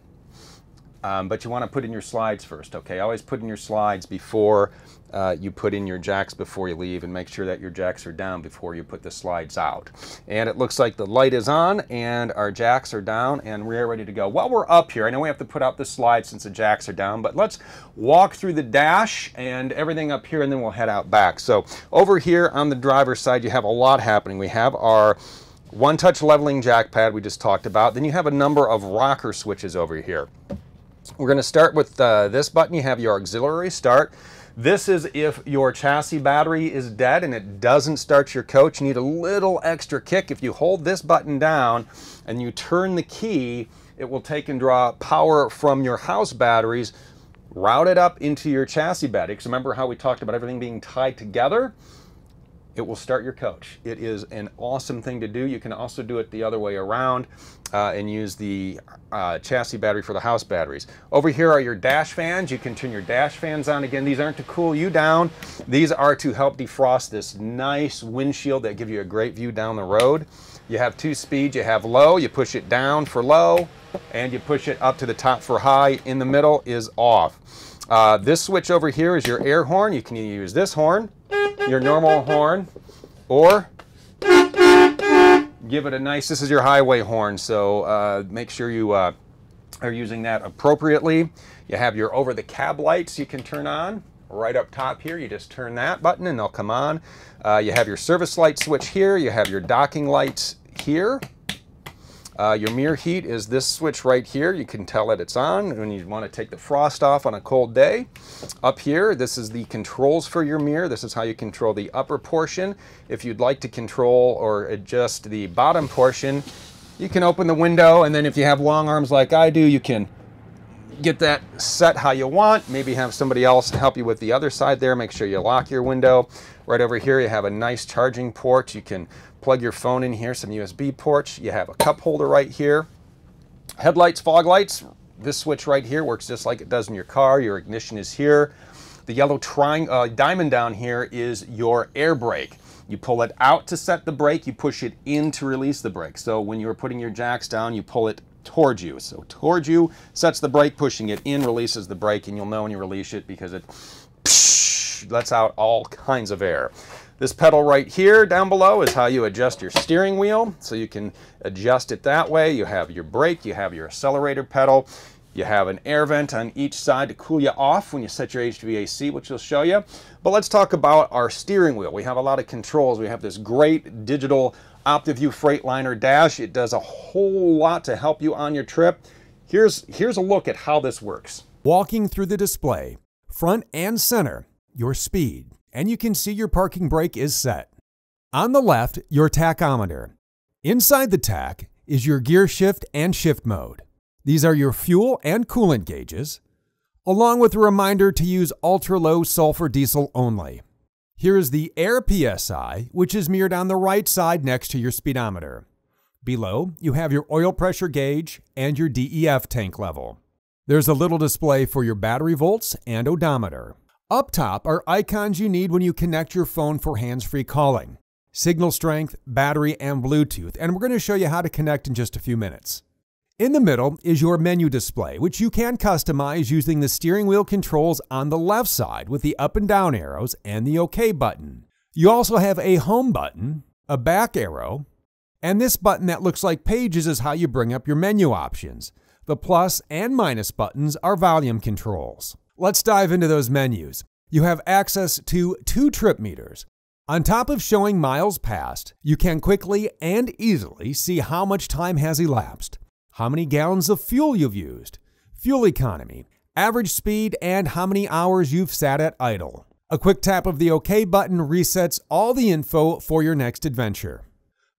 but you want to put in your slides first, okay? Always put in your slides before you put in your jacks before you leave, and make sure that your jacks are down before you put the slides out. And it looks like the light is on and our jacks are down, and we're ready to go. While we're up here, I know we have to put out the slides since the jacks are down, but let's walk through the dash and everything up here, and then we'll head out back. So over here on the driver's side, you have a lot happening. We have our one-touch leveling jack pad we just talked about. Then you have a number of rocker switches over here. We're going to start with this button. You have your auxiliary start. This is if your chassis battery is dead and it doesn't start your coach. You need a little extra kick. If you hold this button down and you turn the key, it will take and draw power from your house batteries, route it up into your chassis battery. Because remember how we talked about everything being tied together? It will start your coach. It is an awesome thing to do. You can also do it the other way around and use the chassis battery for the house batteries. Over here are your dash fans. You can turn your dash fans on. Again, these aren't to cool you down. These are to help defrost this nice windshield that give you a great view down the road. You have two speeds. You have low, you push it down for low, and you push it up to the top for high. In the middle is off. This switch over here is your air horn. You can either use this horn, your normal horn, or give it a nice, this is your highway horn, so make sure you are using that appropriately. You have your over the cab lights you can turn on right up top here. You just turn that button and they'll come on. You have your service light switch here. You have your docking lights here. Your mirror heat is this switch right here. You can tell that it's on when you want to take the frost off on a cold day. Up here, this is the controls for your mirror. This is how you control the upper portion. If you'd like to control or adjust the bottom portion, you can open the window, and then if you have long arms like I do, you can get that set how you want. Maybe have somebody else help you with the other side there. Make sure you lock your window. Right over here, you have a nice charging port. You can plug your phone in here, some USB ports. You have a cup holder right here. Headlights, fog lights. This switch right here works just like it does in your car. Your ignition is here. The yellow diamond down here is your air brake. You pull it out to set the brake. You push it in to release the brake. So when you're putting your jacks down, you pull it towards you. So towards you sets the brake, pushing it in releases the brake, and you'll know when you release it because it lets out all kinds of air. This pedal right here down below is how you adjust your steering wheel. So you can adjust it that way. You have your brake, you have your accelerator pedal, you have an air vent on each side to cool you off when you set your HVAC, which we'll show you. But let's talk about our steering wheel. We have a lot of controls. We have this great digital OptiView Freightliner dash. It does a whole lot to help you on your trip. Here's a look at how this works. Walking through the display, front and center, your speed, and you can see your parking brake is set. On the left, your tachometer. Inside the tach is your gear shift and shift mode. These are your fuel and coolant gauges, along with a reminder to use ultra-low sulfur diesel only. Here is the air PSI, which is mirrored on the right side next to your speedometer. Below, you have your oil pressure gauge and your DEF tank level. There's a little display for your battery volts and odometer. Up top are icons you need when you connect your phone for hands-free calling, signal strength, battery, and Bluetooth, and we're going to show you how to connect in just a few minutes. In the middle is your menu display, which you can customize using the steering wheel controls on the left side with the up and down arrows and the OK button. You also have a home button, a back arrow, and this button that looks like pages is how you bring up your menu options. The plus and minus buttons are volume controls. Let's dive into those menus. You have access to two trip meters. On top of showing miles passed, you can quickly and easily see how much time has elapsed, how many gallons of fuel you've used, fuel economy, average speed, and how many hours you've sat at idle. A quick tap of the OK button resets all the info for your next adventure.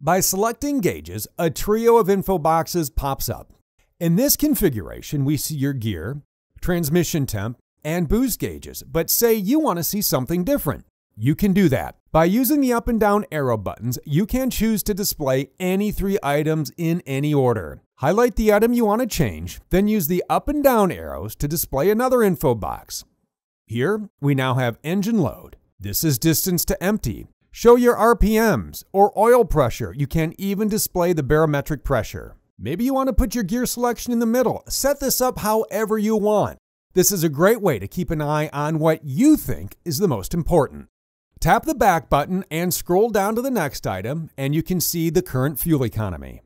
By selecting gauges, a trio of info boxes pops up. In this configuration, we see your gear, transmission temp, and boost gauges, but say you want to see something different. You can do that. By using the up and down arrow buttons, you can choose to display any three items in any order. Highlight the item you want to change, then use the up and down arrows to display another info box. Here, we now have engine load. This is distance to empty. Show your RPMs or oil pressure. You can even display the barometric pressure. Maybe you want to put your gear selection in the middle. Set this up however you want. This is a great way to keep an eye on what you think is the most important. Tap the back button and scroll down to the next item, and you can see the current fuel economy.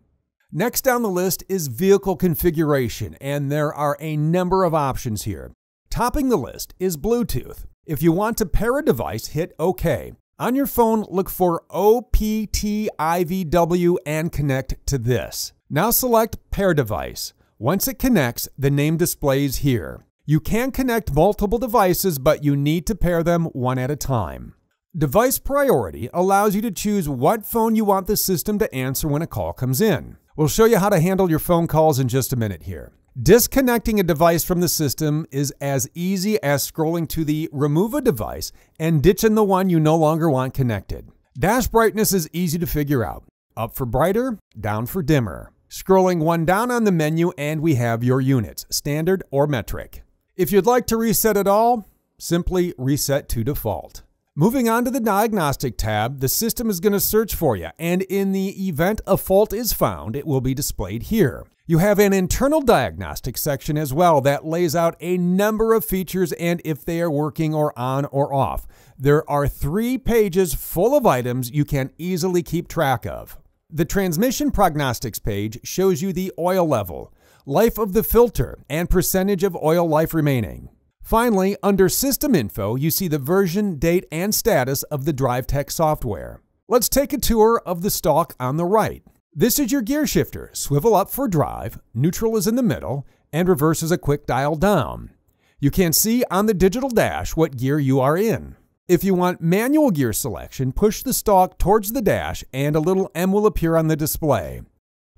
Next down the list is vehicle configuration, and there are a number of options here. Topping the list is Bluetooth. If you want to pair a device, hit OK. On your phone, look for OPTIVW and connect to this. Now select Pair Device. Once it connects, the name displays here. You can connect multiple devices, but you need to pair them one at a time. Device priority allows you to choose what phone you want the system to answer when a call comes in. We'll show you how to handle your phone calls in just a minute here. Disconnecting a device from the system is as easy as scrolling to the Remove a Device and ditching the one you no longer want connected. Dash brightness is easy to figure out. Up for brighter, down for dimmer. Scrolling one down on the menu and we have your units, standard or metric. If you'd like to reset it all, simply reset to default. Moving on to the Diagnostic tab, the system is going to search for you, and in the event a fault is found, it will be displayed here. You have an internal diagnostic section as well that lays out a number of features and if they are working or on or off. There are 3 pages full of items you can easily keep track of. The Transmission Prognostics page shows you the oil level, life of the filter, and percentage of oil life remaining. Finally, under System Info, you see the version, date, and status of the DriveTech software. Let's take a tour of the stalk on the right. This is your gear shifter. Swivel up for drive, neutral is in the middle, and reverse is a quick dial down. You can see on the digital dash what gear you are in. If you want manual gear selection, push the stalk towards the dash and a little M will appear on the display.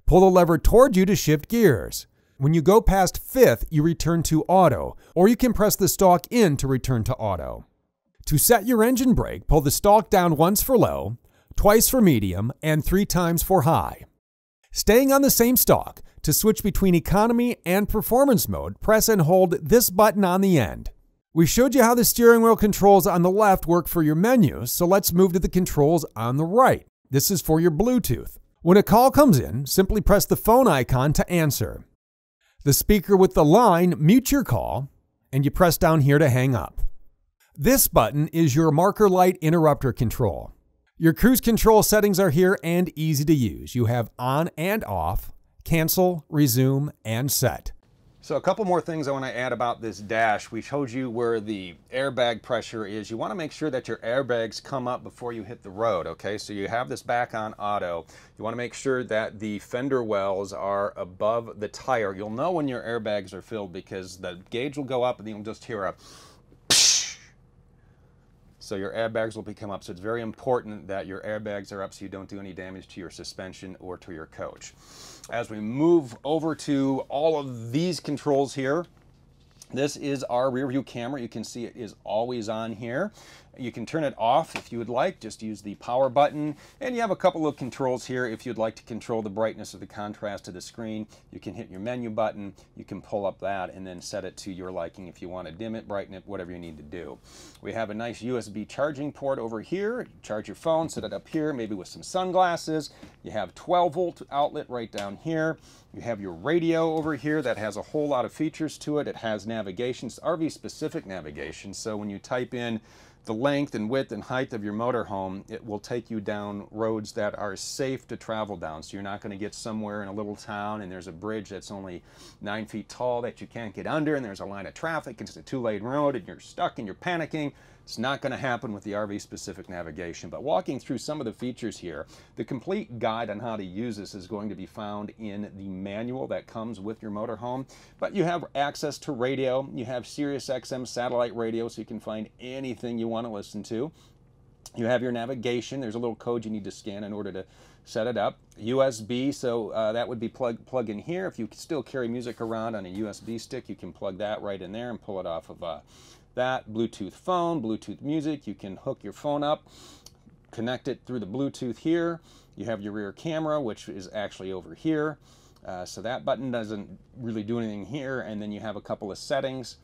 Pull the lever toward you to shift gears. When you go past 5th, you return to auto, or you can press the stalk in to return to auto. To set your engine brake, pull the stalk down once for low, twice for medium, and 3 times for high. Staying on the same stalk, to switch between economy and performance mode, press and hold this button on the end. We showed you how the steering wheel controls on the left work for your menu, so let's move to the controls on the right. This is for your Bluetooth. When a call comes in, simply press the phone icon to answer. The speaker with the line mutes your call, and you press down here to hang up. This button is your marker light interrupter control. Your cruise control settings are here and easy to use. You have on and off, cancel, resume, and set. So a couple more things I want to add about this dash. We showed you where the airbag pressure is. You want to make sure that your airbags come up before you hit the road, okay? So you have this back on auto. You want to make sure that the fender wells are above the tire. You'll know when your airbags are filled because the gauge will go up and you'll just hear a psh. So your airbags will become up. So it's very important that your airbags are up so you don't do any damage to your suspension or to your coach. As we move over to all of these controls here, this is our rear view camera. You can see it is always on here. You can turn it off if you would like, just use the power button. And you have a couple of controls here if you'd like to control the brightness or the contrast of the screen. You can hit your menu button, you can pull up that and then set it to your liking if you want to dim it, brighten it, whatever you need to do. We have a nice USB charging port over here. Charge your phone, set it up here, maybe with some sunglasses. You have 12-volt outlet right down here. You have your radio over here that has a whole lot of features to it. It has navigation, it's RV-specific navigation, so when you type in the length and width and height of your motorhome, it will take you down roads that are safe to travel down. So you're not going to get somewhere in a little town and there's a bridge that's only 9 feet tall that you can't get under and there's a line of traffic and it's a 2-lane road and you're stuck and you're panicking. It's not going to happen with the RV-specific navigation. But walking through some of the features here, the complete guide on how to use this is going to be found in the manual that comes with your motorhome. But you have access to radio. You have Sirius XM satellite radio, so you can find anything you want to listen to. You have your navigation. There's a little code you need to scan in order to set it up. USB, so that would be plug in here. If you still carry music around on a USB stick, you can plug that right in there and pull it off of that Bluetooth phone, Bluetooth music. You can hook your phone up, connect it through the Bluetooth here. You have your rear camera, which is actually over here. So that button doesn't really do anything here. And then you have a couple of settings.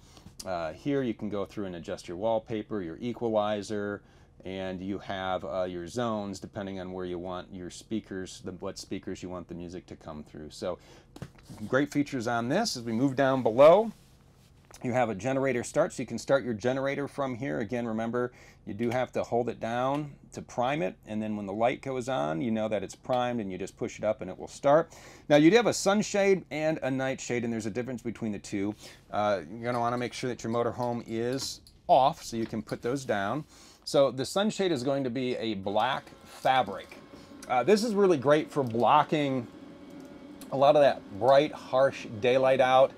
Here you can go through and adjust your wallpaper, your equalizer, and you have your zones depending on where you want your speakers, what speakers you want the music to come through. So great features on this. As we move down below, you have a generator start, so you can start your generator from here. Again, remember, you do have to hold it down to prime it, and then when the light goes on, you know that it's primed, and you just push it up and it will start. Now, you do have a sunshade and a nightshade, and there's a difference between the two. You're going to want to make sure that your motorhome is off, so you can put those down. So the sunshade is going to be a black fabric. This is really great for blocking a lot of that bright, harsh daylight out.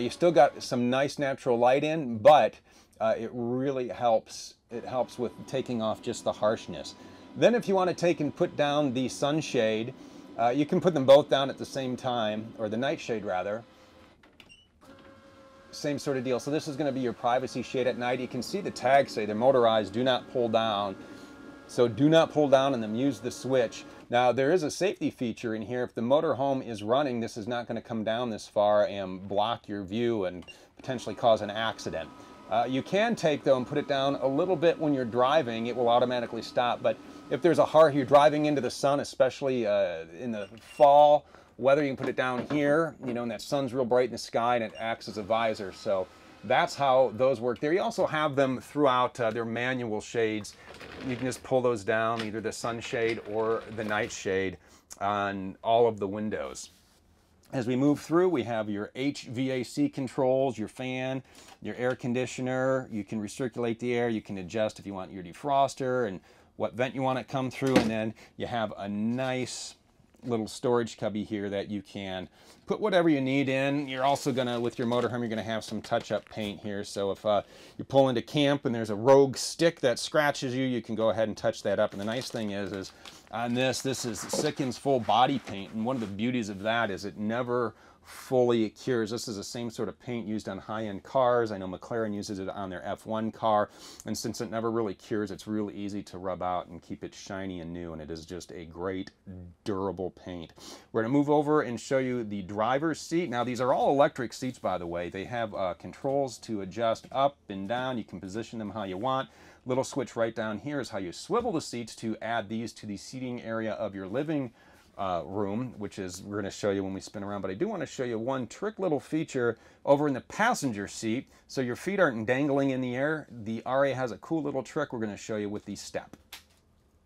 You've still got some nice natural light in, but it really helps. It helps with taking off just the harshness. Then if you want to take and put down the sunshade, you can put them both down at the same time, or the nightshade rather. Same sort of deal. So this is going to be your privacy shade at night. You can see the tags say they're motorized, do not pull down. So do not pull down on them, use the switch. Now there is a safety feature in here. If the motorhome is running, this is not going to come down this far and block your view and potentially cause an accident. You can take though and put it down a little bit when you're driving. It will automatically stop, but if there's a harsh, you're driving into the sun, especially in the fall weather, you can put it down here, you know, and that sun's real bright in the sky and it acts as a visor. So that's how those work there. You also have them throughout their manual shades. You can just pull those down, either the sunshade or the nightshade on all of the windows. As we move through, we have your HVAC controls, your fan, your air conditioner. You can recirculate the air. You can adjust if you want your defroster and what vent you want it come through. And then you have a nice little storage cubby here that you can put whatever you need in. You're also gonna, with your motorhome, you're gonna have some touch-up paint here. So if you pull into camp and there's a rogue stick that scratches you, you can go ahead and touch that up. And the nice thing is on this is Sikkens full body paint. And one of the beauties of that is it never fully cures. This is the same sort of paint used on high-end cars. I know McLaren uses it on their F1 car, and since it never really cures, it's really easy to rub out and keep it shiny and new, and it is just a great durable paint. We're going to move over and show you the driver's seat. Now these are all electric seats, by the way. They have controls to adjust up and down. You can position them how you want. Little switch right down here is how you swivel the seats to add these to the seating area of your living room, which is, we're going to show you when we spin around, but I do want to show you one trick little feature over in the passenger seat. So your feet aren't dangling in the air. The Aria has a cool little trick we're going to show you with the step.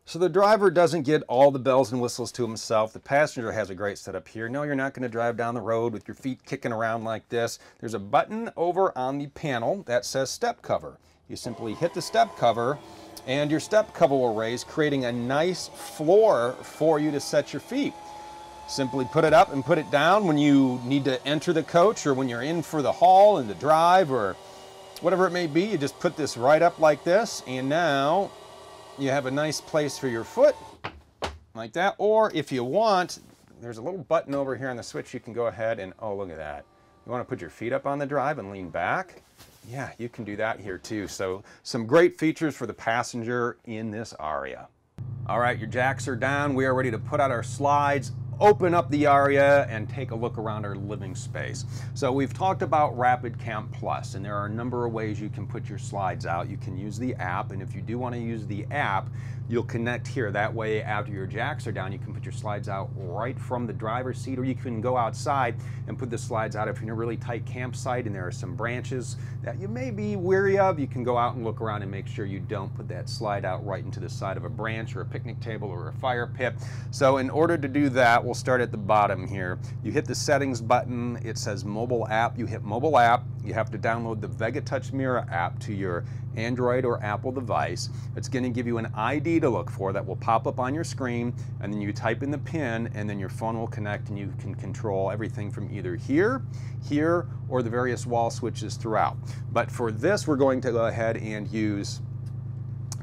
So the driver doesn't get all the bells and whistles to himself. The passenger has a great setup here. No, you're not going to drive down the road with your feet kicking around like this. There's a button over on the panel that says step cover. You simply hit the step cover and your step cover will raise, creating a nice floor for you to set your feet. Simply put it up and put it down when you need to enter the coach or when you're in for the haul and the drive or whatever it may be. You just put this right up like this, and now you have a nice place for your foot like that. Or if you want, there's a little button over here on the switch. You can go ahead and, oh, look at that. You want to put your feet up on the drive and lean back? Yeah, you can do that here too. So some great features for the passenger in this Aria. All right, your jacks are down. We are ready to put out our slides, open up the Aria, and take a look around our living space. So we've talked about Rapid Camp Plus, and there are a number of ways you can put your slides out. You can use the app, and if you do want to use the app, you'll connect here. That way, after your jacks are down, you can put your slides out right from the driver's seat, or you can go outside and put the slides out. If you're in a really tight campsite and there are some branches that you may be weary of, you can go out and look around and make sure you don't put that slide out right into the side of a branch or a picnic table or a fire pit. So in order to do that, we'll start at the bottom here. You hit the settings button. It says mobile app. You hit mobile app. You have to download the Vegatouch Mira app to your Android or Apple device. It's going to give you an ID to look for that will pop up on your screen, and then you type in the PIN, and then your phone will connect, and you can control everything from either here, or the various wall switches throughout. But for this, we're going to go ahead and use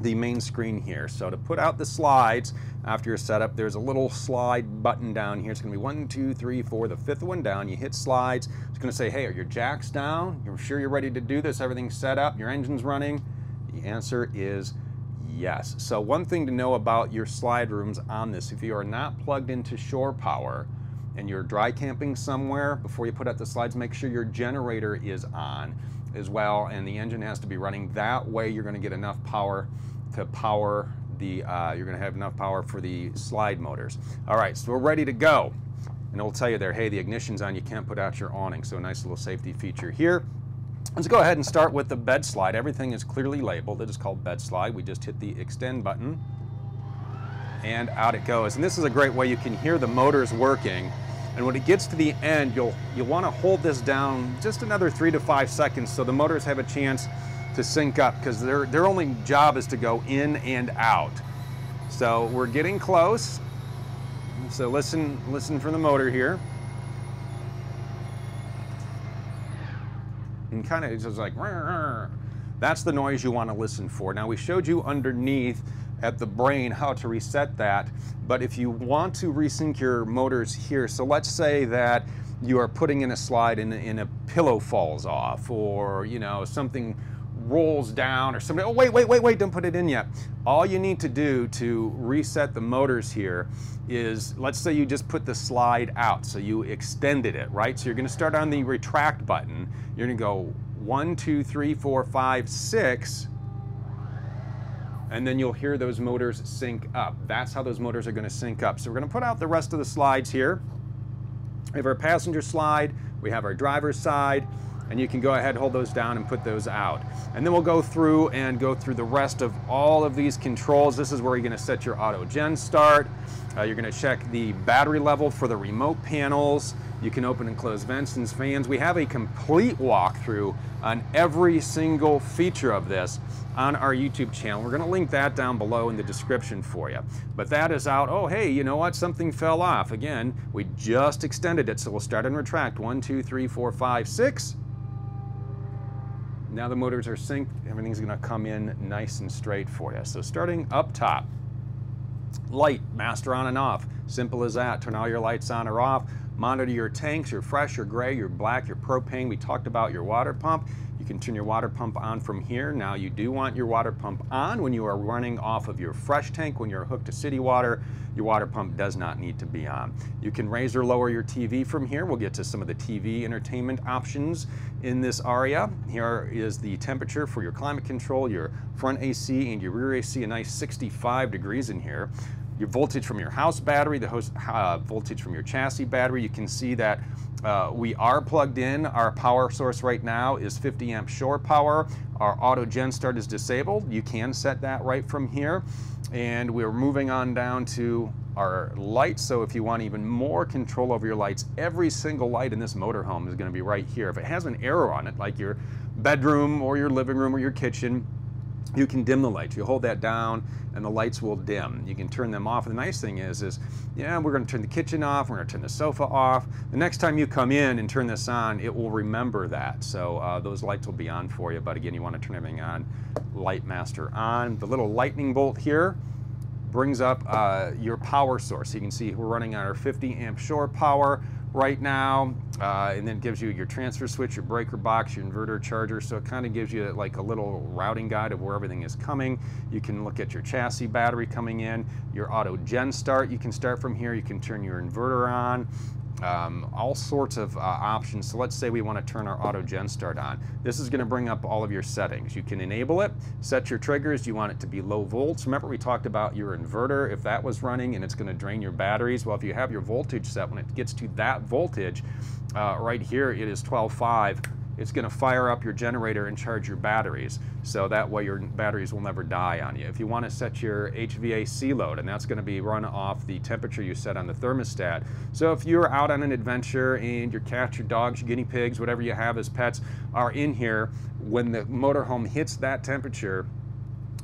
the main screen here. So to put out the slides after your setup, there's a little slide button down here. It's gonna be 1, 2, 3, 4, the fifth one down. You hit slides. It's gonna say, hey, are your jacks down? You're sure you're ready to do this? Everything's set up? Your engine's running? The answer is yes. So one thing to know about your slide rooms on this, if you are not plugged into shore power and you're dry camping somewhere, before you put out the slides, make sure your generator is on as well, and the engine has to be running. That way you're going to get enough power to power the you're going to have enough power for the slide motors. All right, so we're ready to go, and it'll tell you there, hey, the ignition's on, you can't put out your awning. So a nice little safety feature here. Let's go ahead and start with the bed slide. Everything is clearly labeled. It is called bed slide. We just hit the extend button and out it goes. And this is a great way you can hear the motors working. And when it gets to the end, you'll want to hold this down just another 3 to 5 seconds so the motors have a chance to sync up, because their only job is to go in and out. So we're getting close. So listen for the motor here. and kind of, it's just like, rrr. That's the noise you want to listen for. Now, we showed you underneath at the brain how to reset that, but if you want to resync your motors here, so let's say that you are putting in a slide and a pillow falls off, or you know, something rolls down, or somebody, oh wait, don't put it in yet. All you need to do to reset the motors here is, let's say you just put the slide out, so you extended it, right? So you're gonna start on the retract button. You're gonna go 1, 2, 3, 4, 5, 6, and then you'll hear those motors sync up. That's how those motors are gonna sync up. So we're gonna put out the rest of the slides here. We have our passenger slide, we have our driver's side, and you can go ahead, hold those down and put those out. And then we'll go through the rest of all of these controls. This is where you're gonna set your auto gen start. You're gonna check the battery level for the remote panels. You can open and close vents and fans. We have a complete walkthrough on every single feature of this on our YouTube channel. We're gonna link that down below in the description for you. But that is out. Oh, hey, you know what? Something fell off. Again, we just extended it, so we'll start and retract. 1, 2, 3, 4, 5, 6. Now the motors are synced. Everything's gonna come in nice and straight for you. So starting up top, light, master on and off. Simple as that. Turn all your lights on or off. Monitor your tanks, your fresh, your gray, your black, your propane. We talked about your water pump. You can turn your water pump on from here. Now you do want your water pump on when you are running off of your fresh tank. When you're hooked to city water, your water pump does not need to be on. You can raise or lower your TV from here. We'll get to some of the TV entertainment options in this Aria. Here is the temperature for your climate control, your front AC and your rear AC, a nice 65 degrees in here. Your voltage from your house battery, the voltage from your chassis battery. You can see that we are plugged in. Our power source right now is 50 amp shore power. Our auto gen start is disabled. You can set that right from here. And we're moving on down to our lights. So if you want even more control over your lights, every single light in this motorhome is going to be right here. If it has an arrow on it, like your bedroom or your living room or your kitchen, you can dim the lights. You hold that down and the lights will dim. You can turn them off. And the nice thing is yeah, we're going to turn the kitchen off, we're going to turn the sofa off. The next time you come in and turn this on, it will remember that. So those lights will be on for you. But again, you want to turn everything on. Light master on. The little lightning bolt here brings up your power source. You can see we're running on our 50 amp shore power right now, and then gives you your transfer switch, your breaker box, your inverter charger. So it kind of gives you like a little routing guide of where everything is coming. You can look at your chassis battery coming in, your auto gen start. You can start from here. You can turn your inverter on. All sorts of options. So let's say we want to turn our auto gen start on. This is going to bring up all of your settings. You can enable it, set your triggers. You want it to be low volts. Remember we talked about your inverter, if that was running and it's going to drain your batteries. Well, if you have your voltage set, when it gets to that voltage, right here it is 12.5. It's going to fire up your generator and charge your batteries. So that way your batteries will never die on you. If you want to set your HVAC load, and that's going to be run off the temperature you set on the thermostat. So if you're out on an adventure and your cats, your dogs, your guinea pigs, whatever you have as pets are in here, when the motorhome hits that temperature,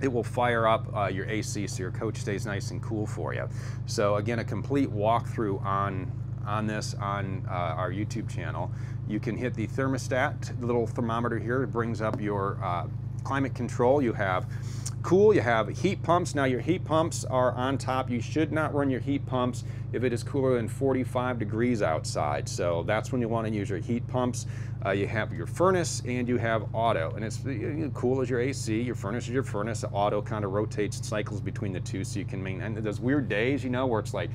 it will fire up your AC so your coach stays nice and cool for you. So again, a complete walkthrough on this on our YouTube channel. You can hit the thermostat, the little thermometer here. It brings up your climate control. You have cool, you have heat pumps. Now your heat pumps are on top. You should not run your heat pumps if it is cooler than 45 degrees outside. So that's when you want to use your heat pumps. You have your furnace and you have auto. And it's cool as your AC, your furnace is your furnace. Auto kind of rotates, cycles between the two so you can maintain. And those weird days, you know, where it's like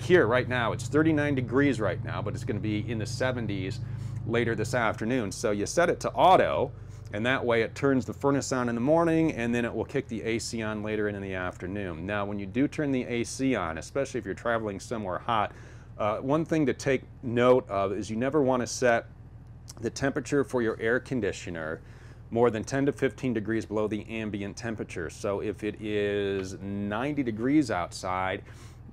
here right now, it's 39 degrees right now, but it's going to be in the 70s later this afternoon. So you set it to auto. And that way it turns the furnace on in the morning and then it will kick the AC on later in the afternoon. Now when you do turn the AC on, especially if you're traveling somewhere hot, one thing to take note of is you never want to set the temperature for your air conditioner more than 10 to 15 degrees below the ambient temperature. So if it is 90 degrees outside,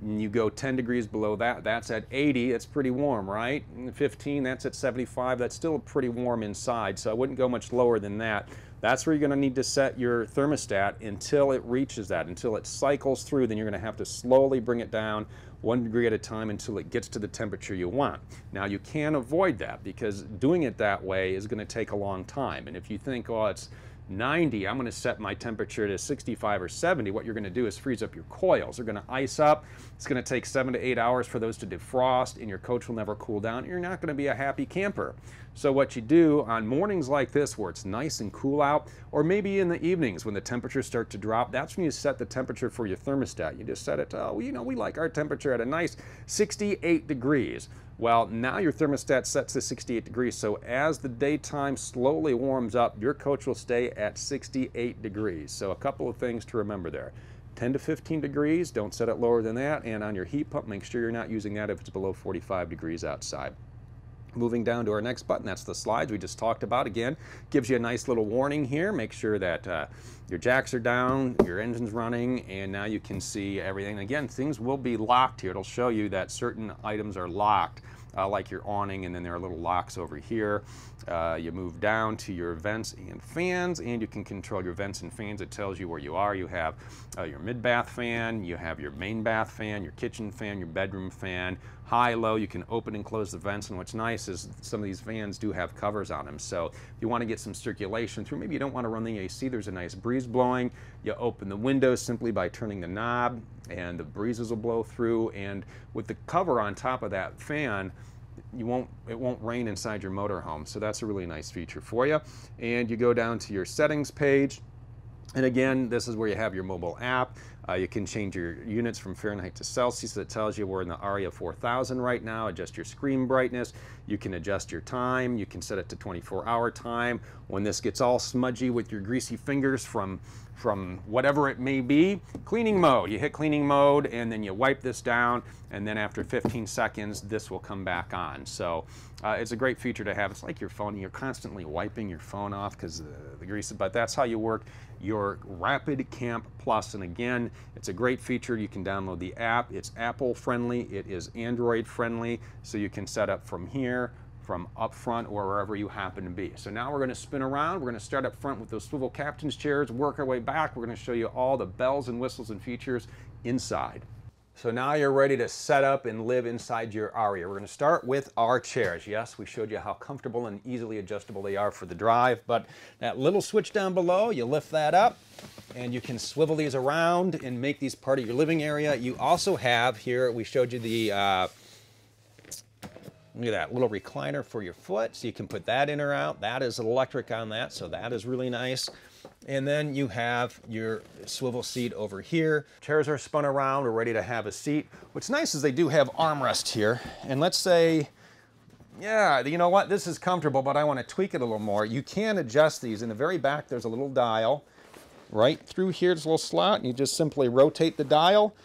you go 10 degrees below that, that's at 80, that's pretty warm, right? 15, that's at 75, that's still pretty warm inside, so I wouldn't go much lower than that. That's where you're going to need to set your thermostat until it reaches that, until it cycles through. Then you're going to have to slowly bring it down 1 degree at a time until it gets to the temperature you want. Now, you can avoid that, because doing it that way is going to take a long time. And if you think, oh, it's 90, I'm going to set my temperature to 65 or 70, what you're going to do is freeze up your coils. They're going to ice up. It's going to take 7 to 8 hours for those to defrost, and your coach will never cool down. You're not going to be a happy camper. So what you do on mornings like this where it's nice and cool out, or maybe in the evenings when the temperatures start to drop, that's when you set the temperature for your thermostat. You just set it to, oh, you know, we like our temperature at a nice 68 degrees. Well, now your thermostat sets to 68 degrees, so as the daytime slowly warms up, your coach will stay at 68 degrees. So a couple of things to remember there. 10 to 15 degrees, don't set it lower than that, and on your heat pump, make sure you're not using that if it's below 45 degrees outside. Moving down to our next button, that's the slides we just talked about. Again, gives you a nice little warning here. Make sure that your jacks are down, your engine's running, and now you can see everything. Again, things will be locked here. It'll show you that certain items are locked, like your awning, and then there are little locks over here. You move down to your vents and fans, and you can control your vents and fans. It tells you where you are. You have your mid-bath fan, you have your main bath fan, your kitchen fan, your bedroom fan, high-low. You can open and close the vents, and what's nice is some of these fans do have covers on them. So if you want to get some circulation through, maybe you don't want to run the AC, there's a nice breeze blowing. You open the window simply by turning the knob, and the breezes will blow through, and with the cover on top of that fan, it won't rain inside your motorhome. So that's a really nice feature for you. And you go down to your settings page, and again, this is where you have your mobile app. You can change your units from Fahrenheit to Celsius. That tells you we're in the Aria 4000 right now. Adjust your screen brightness. You can adjust your time. You can set it to 24-hour time. When this gets all smudgy with your greasy fingers from whatever it may be, cleaning mode. You hit cleaning mode, and then you wipe this down, and then after 15 seconds, this will come back on. So it's a great feature to have. It's like your phone. You're constantly wiping your phone off because the grease, but that's how you work your Rapid Camp Plus. And again, it's a great feature. You can download the app. It's Apple friendly. It is Android friendly. So you can set up from here, from up front, or wherever you happen to be. So now we're going to spin around. We're going to start up front with those swivel captain's chairs, work our way back. We're going to show you all the bells and whistles and features inside. So now you're ready to set up and live inside your Aria. We're going to start with our chairs. Yes, we showed you how comfortable and easily adjustable they are for the drive, but that little switch down below, you lift that up, and you can swivel these around and make these part of your living area. You also have here, we showed you the, look at that little recliner for your foot, so you can put that in or out. That is electric on that, so that is really nice. And then you have your swivel seat over here. Chairs are spun around, we're ready to have a seat. What's nice is they do have armrest here. And let's say, yeah, you know what, this is comfortable, but I want to tweak it a little more. You can adjust these. In the very back, there's a little dial. Right through here, there's a little slot, and you just simply rotate the dial,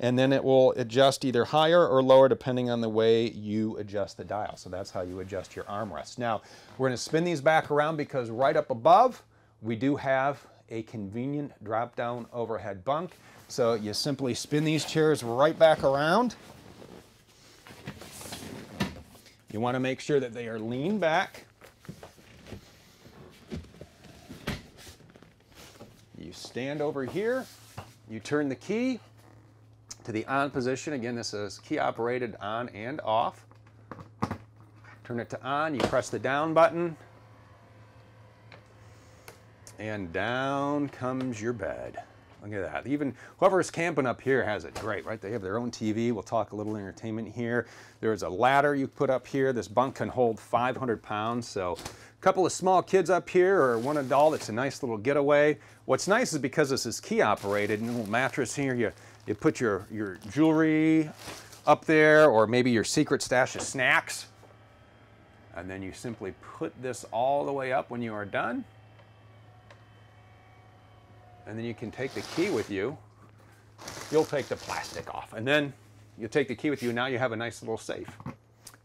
and then it will adjust either higher or lower depending on the way you adjust the dial. So that's how you adjust your armrest. Now, we're going to spin these back around because right up above, we do have a convenient drop-down overhead bunk. So you simply spin these chairs right back around. You want to make sure that they are lean back. You stand over here, you turn the key to the on position. Again, this is key operated on and off. Turn it to on, you press the down button, and down comes your bed. Look at that. Even whoever's camping up here has it great, right? They have their own TV. We'll talk a little entertainment here. There is a ladder you put up here. This bunk can hold 500 pounds. So a couple of small kids up here or one adult, it's a nice little getaway. What's nice is because this is key operated and a little mattress here, you put your jewelry up there, or maybe your secret stash of snacks. And then you simply put this all the way up when you are done. And then you can take the key with you. You'll take the plastic off, and then you'll take the key with you. Now you have a nice little safe.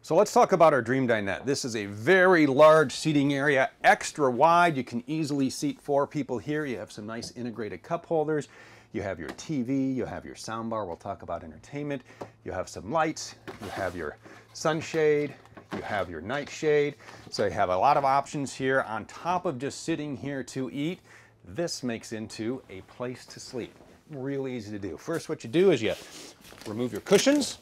So let's talk about our dream dinette. This is a very large seating area, extra wide. You can easily seat 4 people here. You have some nice integrated cup holders. You have your TV, you have your sound bar. We'll talk about entertainment. You have some lights, you have your sunshade, you have your nightshade. So you have a lot of options here on top of just sitting here to eat. This makes into a place to sleep. Really easy to do. First, what you do is you remove your cushions,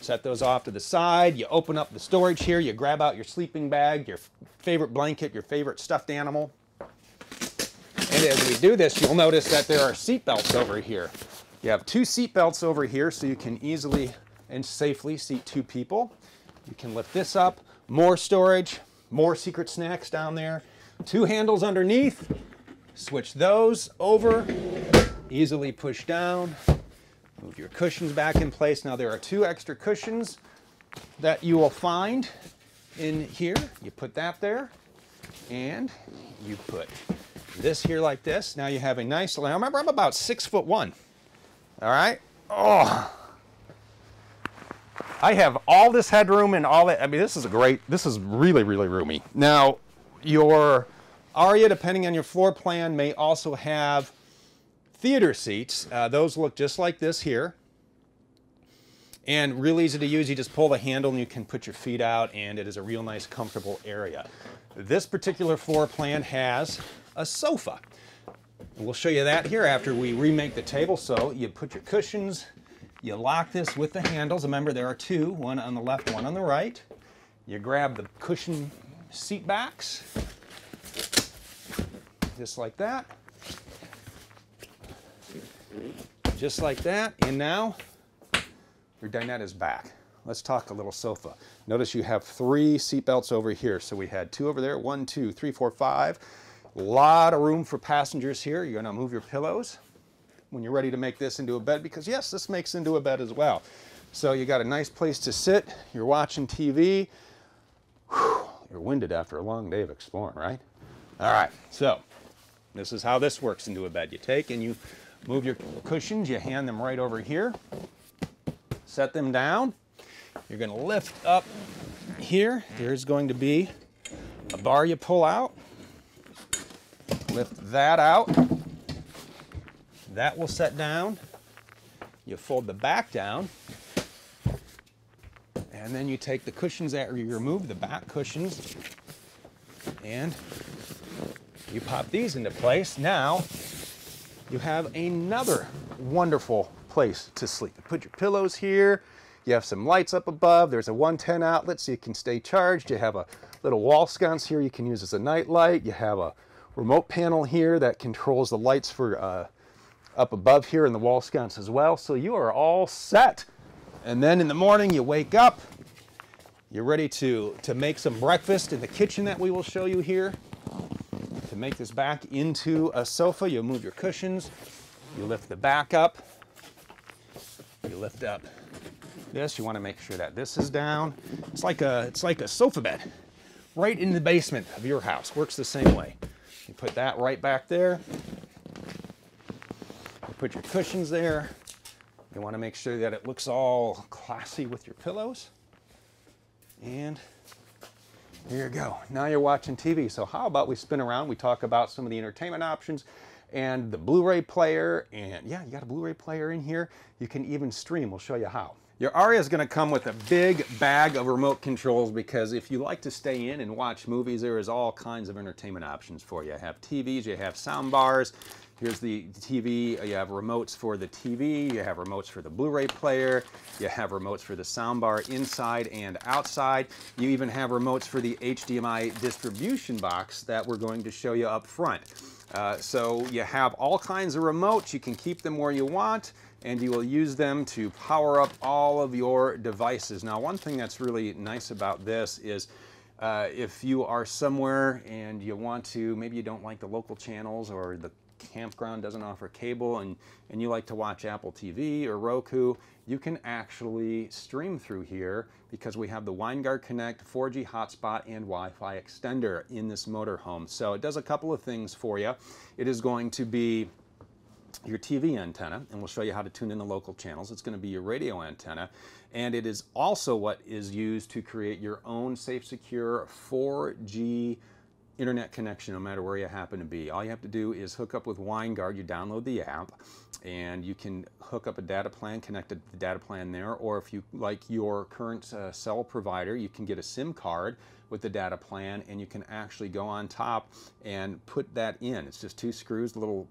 set those off to the side. You open up the storage here. You grab out your sleeping bag, your favorite blanket, your favorite stuffed animal. And as we do this, you'll notice that there are seat belts over here. You have two seat belts over here, so you can easily and safely seat two people. You can lift this up. More storage, more secret snacks down there. Two handles underneath. Switch those over, easily push down, move your cushions back in place. Now there are two extra cushions that you will find in here. You put that there and you put this here like this. Now you have a nice, now remember I'm about 6'1". All right. Oh, I have all this headroom and all that. I mean, this is a great, this is really, really roomy. Now your Aria, depending on your floor plan, may also have theater seats. Those look just like this here. And real easy to use. You just pull the handle and you can put your feet out, and it is a real nice, comfortable area. This particular floor plan has a sofa. We'll show you that here after we remake the table. So you put your cushions, you lock this with the handles. Remember, there are two, one on the left, one on the right. You grab the cushion seat backs, just like that, just like that. And now your dinette is back. Let's talk a little sofa. Notice you have three seat belts over here. So we had two over there, 1, 2, 3, 4, 5. A lot of room for passengers here. You're gonna move your pillows when you're ready to make this into a bed, because yes, this makes into a bed as well. So you got a nice place to sit. You're watching TV. Whew, you're winded after a long day of exploring, right? All right, so this is how this works into a bed. You take and you move your cushions, you hand them right over here, set them down. You're gonna lift up here. There's going to be a bar you pull out. Lift that out. That will set down. You fold the back down. And then you take the cushions that you remove, the back cushions, and you pop these into place. Now you have another wonderful place to sleep. You put your pillows here. You have some lights up above. There's a 110 outlet so you can stay charged. You have a little wall sconce here you can use as a night light. You have a remote panel here that controls the lights for up above here in the wall sconce as well. So you are all set. And then in the morning you wake up. You're ready to make some breakfast in the kitchen that we will show you here. To make this back into a sofa, you move your cushions, you lift the back up, you lift up this. You want to make sure that this is down. It's like a sofa bed right in the basement of your house. Works the same way. You put that right back there. You put your cushions there. You want to make sure that it looks all classy with your pillows. And here you go. Now you're watching TV. So how about we spin around? We talk about some of the entertainment options and the Blu-ray player. And yeah, you got a Blu-ray player in here. You can even stream. We'll show you how. Your Aria is going to come with a big bag of remote controls, because if you like to stay in and watch movies, there is all kinds of entertainment options for you. You have TVs, you have sound bars. Here's the TV. You have remotes for the TV. You have remotes for the Blu-ray player. You have remotes for the soundbar inside and outside. You even have remotes for the HDMI distribution box that we're going to show you up front. So you have all kinds of remotes. You can keep them where you want, and you will use them to power up all of your devices. Now, one thing that's really nice about this is if you are somewhere and you want to, maybe you don't like the local channels, or the campground doesn't offer cable, and you like to watch Apple TV or Roku, you can actually stream through here, because we have the Winegard Connect 4G hotspot and Wi-Fi extender in this motorhome. So it does a couple of things for you. It is going to be your TV antenna, and we'll show you how to tune in the local channels. It's going to be your radio antenna, and it is also what is used to create your own safe, secure 4G internet connection no matter where you happen to be. All you have to do is hook up with Winegard. You download the app and you can hook up a data plan, connect to the data plan there, or if you like your current cell provider, you can get a SIM card with the data plan and you can actually go on top and put that in. It's just two screws, the little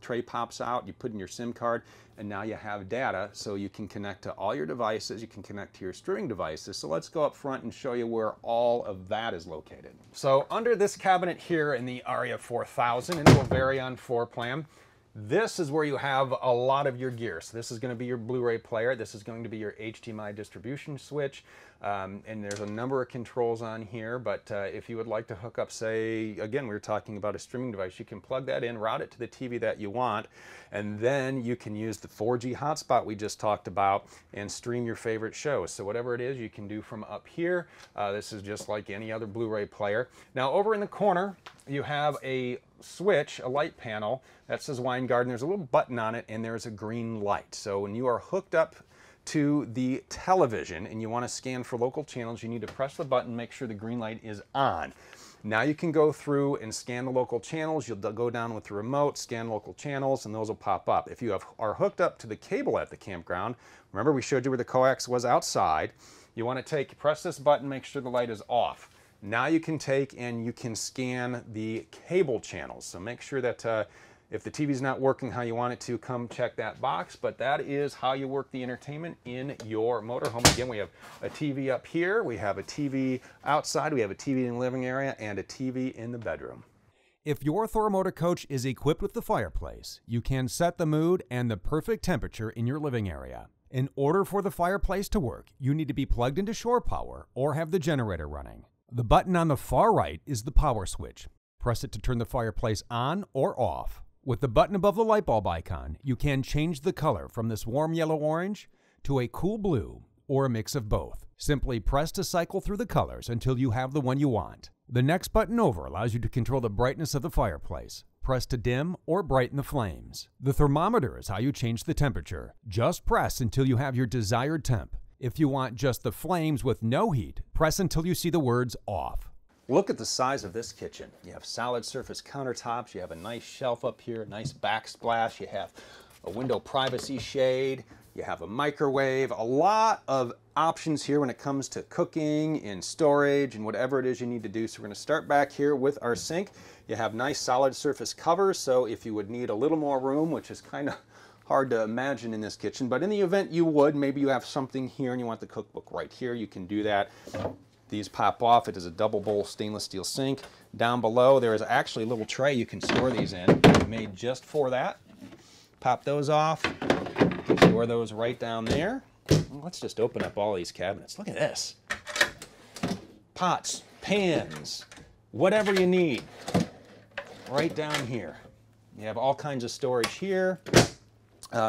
tray pops out, you put in your SIM card, and now you have data, so you can connect to all your devices, you can connect to your streaming devices. So let's go up front and show you where all of that is located. So under this cabinet here in the Aria 4000, and it will vary on floor plan, this is where you have a lot of your gear. So this is going to be your Blu-ray player. This is going to be your HDMI distribution switch. And there's a number of controls on here. But if you would like to hook up, say, again, we were talking about a streaming device, you can plug that in, route it to the TV that you want, and then you can use the 4G hotspot we just talked about and stream your favorite shows. So whatever it is, you can do from up here. This is just like any other Blu-ray player. Now over in the corner, you have a switch, a light panel that says Winegard. There's a little button on it and there's a green light. So when you are hooked up to the television and you want to scan for local channels, you need to press the button, make sure the green light is on. Now you can go through and scan the local channels. You'll go down with the remote, scan local channels, and those will pop up. If you are hooked up to the cable at the campground, remember we showed you where the coax was outside, you want to press this button, make sure the light is off. Now you can take and you can scan the cable channels. So make sure that if the TV's not working how you want it to, come check that box. But that is how you work the entertainment in your motorhome. Again, we have a TV up here, we have a TV outside, we have a TV in the living area, and a TV in the bedroom. If your Thor Motor Coach is equipped with the fireplace, you can set the mood and the perfect temperature in your living area. In order for the fireplace to work, you need to be plugged into shore power or have the generator running. The button on the far right is the power switch. Press it to turn the fireplace on or off. With the button above the light bulb icon, you can change the color from this warm yellow-orange to a cool blue or a mix of both. Simply press to cycle through the colors until you have the one you want. The next button over allows you to control the brightness of the fireplace. Press to dim or brighten the flames. The thermometer is how you change the temperature. Just press until you have your desired temp. If you want just the flames with no heat, press until you see the words off. Look at the size of this kitchen. You have solid surface countertops, you have a nice shelf up here, a nice backsplash, you have a window privacy shade, you have a microwave, a lot of options here when it comes to cooking and storage and whatever it is you need to do. So we're going to start back here with our sink. You have nice solid surface covers, so if you would need a little more room, which is kind of hard to imagine in this kitchen, but in the event you would, maybe you have something here and you want the cookbook right here, you can do that. These pop off. It is a double bowl stainless steel sink. Down below there is actually a little tray you can store these in, made just for that. Pop those off, you can store those right down there. Let's just open up all these cabinets. Look at this. Pots, pans, whatever you need, right down here. You have all kinds of storage here.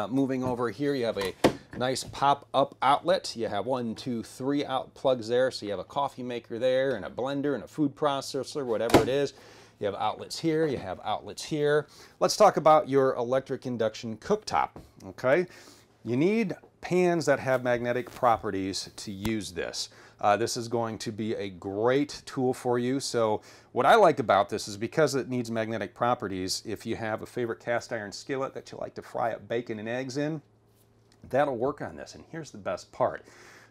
Moving over here, you have a nice pop-up outlet. You have 1, 2, 3 out plugs there, so you have a coffee maker there and a blender and a food processor, whatever it is. You have outlets here, you have outlets here. Let's talk about your electric induction cooktop, okay? You need pans that have magnetic properties to use this. This is going to be a great tool for you. So what I like about this is because it needs magnetic properties, if you have a favorite cast iron skillet that you like to fry up bacon and eggs in, that'll work on this. And here's the best part.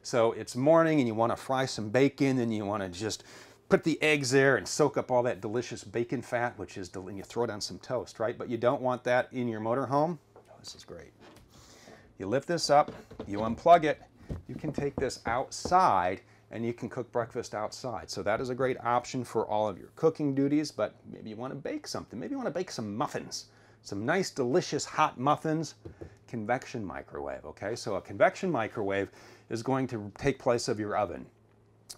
So it's morning and you want to fry some bacon and you want to just put the eggs there and soak up all that delicious bacon fat, which is, and you throw it on some toast, right? But you don't want that in your motorhome. Oh, this is great. You lift this up, you unplug it, you can take this outside and you can cook breakfast outside. So that is a great option for all of your cooking duties, but maybe you want to bake something. Maybe you want to bake some muffins, some nice, delicious hot muffins. Convection microwave, okay? So a convection microwave is going to take place of your oven.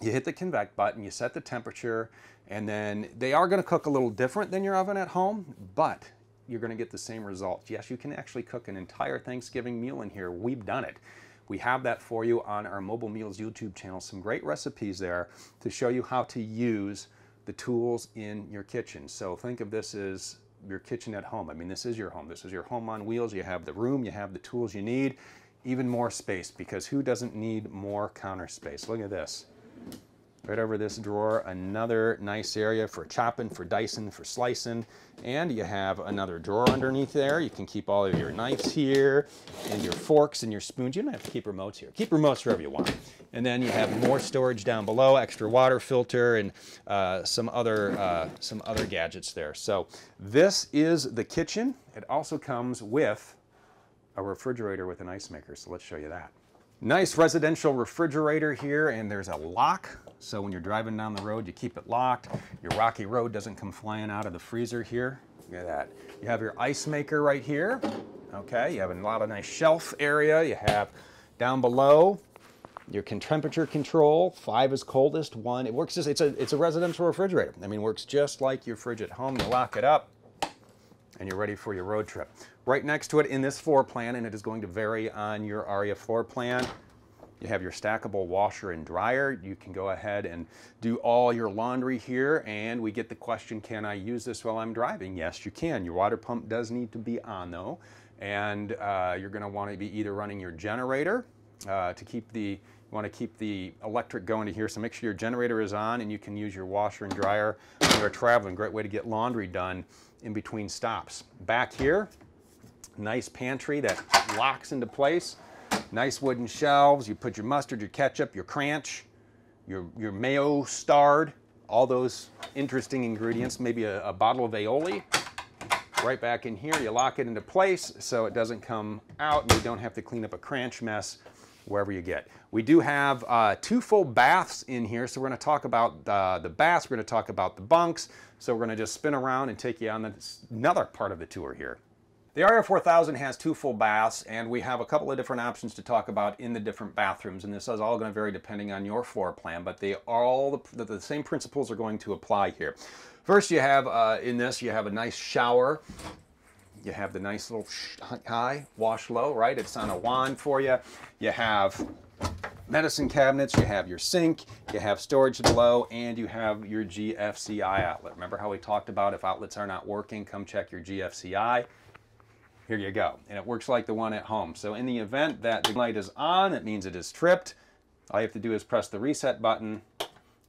You hit the convect button, you set the temperature, and then they are going to cook a little different than your oven at home, but you're going to get the same result. Yes, you can actually cook an entire Thanksgiving meal in here. We've done it. We have that for you on our Mobile Meals YouTube channel. Some great recipes there to show you how to use the tools in your kitchen. So think of this as your kitchen at home. I mean, this is your home. This is your home on wheels. You have the room, you have the tools you need, even more space, because who doesn't need more counter space? Look at this. Right over this drawer, another nice area for chopping, for dicing, for slicing. And you have another drawer underneath there. You can keep all of your knives here and your forks and your spoons. You don't have to keep remotes here. Keep remotes wherever you want. And then you have more storage down below, extra water filter, and some other gadgets there. So this is the kitchen. It also comes with a refrigerator with an ice maker. So let's show you that. Nice residential refrigerator here, and there's a lock. So when you're driving down the road, you keep it locked. Your rocky road doesn't come flying out of the freezer here. Look at that. You have your ice maker right here. Okay, you have a lot of nice shelf area. You have down below your temperature control. 5 is coldest, 1. It works just, it's a residential refrigerator. I mean, works just like your fridge at home. You lock it up, and you're ready for your road trip. Right next to it in this floor plan, and it is going to vary on your Aria floor plan, you have your stackable washer and dryer. You can go ahead and do all your laundry here, and we get the question, can I use this while I'm driving? Yes, you can. Your water pump does need to be on though, and you're gonna wanna be either running your generator to keep the electric going to here, so make sure your generator is on, and you can use your washer and dryer when you're traveling. Great way to get laundry done in between stops. Back here, nice pantry that locks into place. Nice wooden shelves. You put your mustard, your ketchup, your cranch, your mayo starred, all those interesting ingredients. Maybe a bottle of aioli. Right back in here, you lock it into place so it doesn't come out, and you don't have to clean up a cranch mess wherever you get. We do have 2 full baths in here, so we're going to talk about the baths, we're going to talk about the bunks, so we're going to just spin around and take you on another part of the tour here. The Aria 4000 has 2 full baths, and we have a couple of different options to talk about in the different bathrooms, and this is all going to vary depending on your floor plan, but they are all the same principles are going to apply here. First, you have in this, you have a nice shower. You have the nice little high, wash low, right? It's on a wand for you. You have medicine cabinets, you have your sink, you have storage below, and you have your GFCI outlet. Remember how we talked about if outlets are not working, come check your GFCI. Here you go. And it works like the one at home. So in the event that the light is on, it means it is tripped. All you have to do is press the reset button,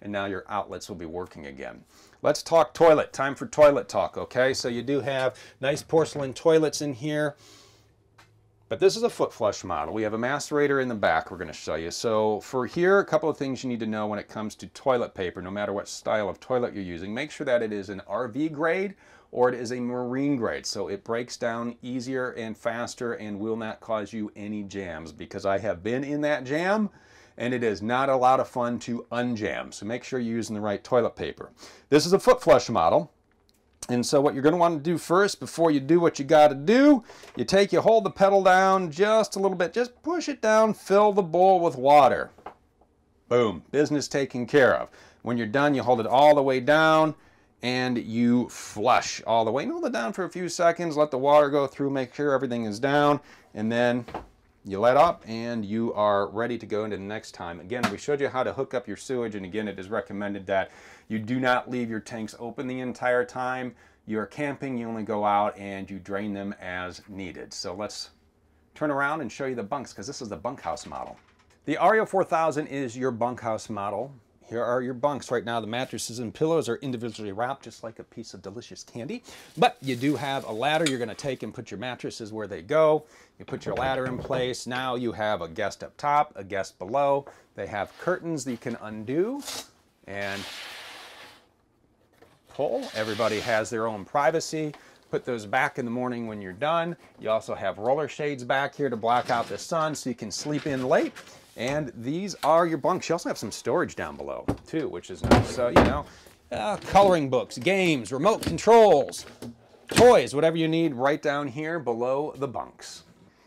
and now your outlets will be working again. Let's talk toilet. Time for toilet talk, okay? So you do have nice porcelain toilets in here, but this is a foot flush model. We have a macerator in the back we're going to show you. So for here, a couple of things you need to know when it comes to toilet paper, no matter what style of toilet you're using. Make sure that it is an RV grade or it is a marine grade, so it breaks down easier and faster and will not cause you any jams, because I have been in that jam, and it is not a lot of fun to unjam. So make sure you're using the right toilet paper. This is a foot flush model. And so what you're going to want to do first, before you do what you got to do, you hold the pedal down just a little bit, just push it down, fill the bowl with water. Boom, business taken care of. When you're done, you hold it all the way down and you flush all the way. And hold it down for a few seconds, let the water go through, make sure everything is down, and then you let up and you are ready to go into the next time. Again, we showed you how to hook up your sewage, and again, it is recommended that you do not leave your tanks open the entire time you're camping. You only go out and you drain them as needed. So let's turn around and show you the bunks, because this is the bunkhouse model. The Aria 4000 is your bunkhouse model. Here are your bunks. Right now, the mattresses and pillows are individually wrapped, just like a piece of delicious candy. But you do have a ladder you're going to take and put your mattresses where they go. You put your ladder in place. Now you have a guest up top, a guest below. They have curtains that you can undo and pull. Everybody has their own privacy. Put those back in the morning when you're done. You also have roller shades back here to block out the sun so you can sleep in late. And these are your bunks. You also have some storage down below too, which is nice. So, you know, coloring books, games, remote controls, toys, whatever you need right down here below the bunks.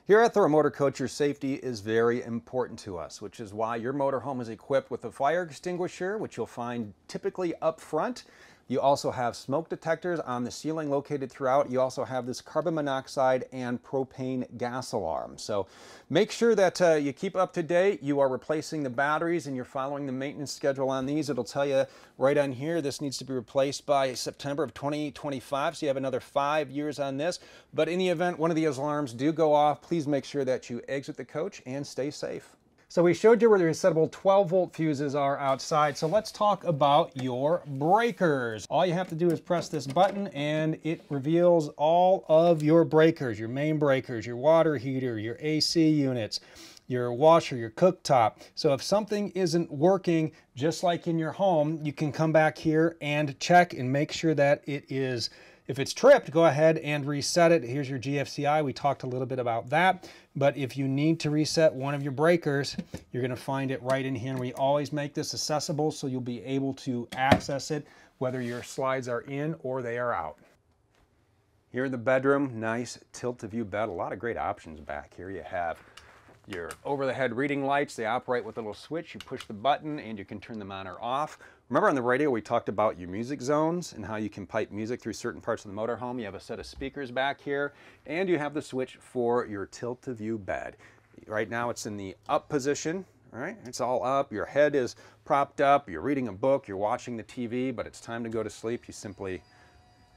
Here at Thor Motor Coach, your safety is very important to us, which is why your motorhome is equipped with a fire extinguisher, which you'll find typically up front. You also have smoke detectors on the ceiling located throughout. You also have this carbon monoxide and propane gas alarm. So make sure that you keep up to date. You are replacing the batteries and you're following the maintenance schedule on these. It'll tell you right on here, this needs to be replaced by September of 2025. So you have another 5 years on this. But in the event one of these alarms do go off, please make sure that you exit the coach and stay safe. So we showed you where the resettable 12-volt fuses are outside. So let's talk about your breakers. All you have to do is press this button and it reveals all of your breakers, your main breakers, your water heater, your AC units, your washer, your cooktop. So if something isn't working, just like in your home, you can come back here and check and make sure that it is. If it's tripped, go ahead and reset it. Here's your GFCI. We talked a little bit about that. But if you need to reset one of your breakers, you're going to find it right in here. And we always make this accessible so you'll be able to access it, whether your slides are in or they are out. Here in the bedroom, nice tilt-a-view bed. A lot of great options back here. You have your over-the-head reading lights. They operate with a little switch. You push the button and you can turn them on or off. Remember on the radio we talked about your music zones and how you can pipe music through certain parts of the motorhome. You have a set of speakers back here and you have the switch for your tilt-to-view bed. Right now it's in the up position, right? It's all up. Your head is propped up. You're reading a book. You're watching the TV, but it's time to go to sleep. You simply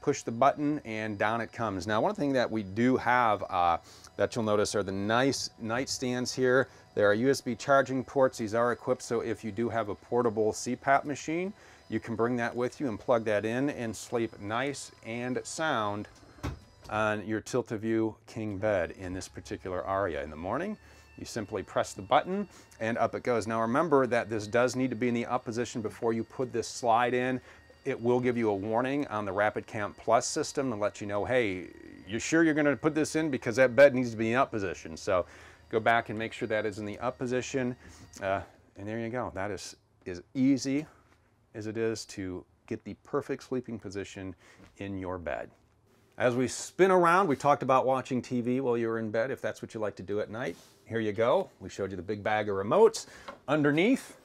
push the button and down it comes. Now, one thing that we do have that you'll notice are the nice nightstands here. There are USB charging ports. These are equipped, so if you do have a portable CPAP machine, you can bring that with you and plug that in and sleep nice and sound on your tilt-a-view king bed in this particular Aria. In the morning, you simply press the button and up it goes. Now, remember that this does need to be in the up position before you put this slide in. It will give you a warning on the Rapid Camp Plus system and let you know, hey, you're sure you're going to put this in because that bed needs to be in up position. So go back and make sure that is in the up position. And there you go. That is as easy as it is to get the perfect sleeping position in your bed. As we spin around, we talked about watching TV while you're in bed, if that's what you like to do at night. Here you go. We showed you the big bag of remotes underneath.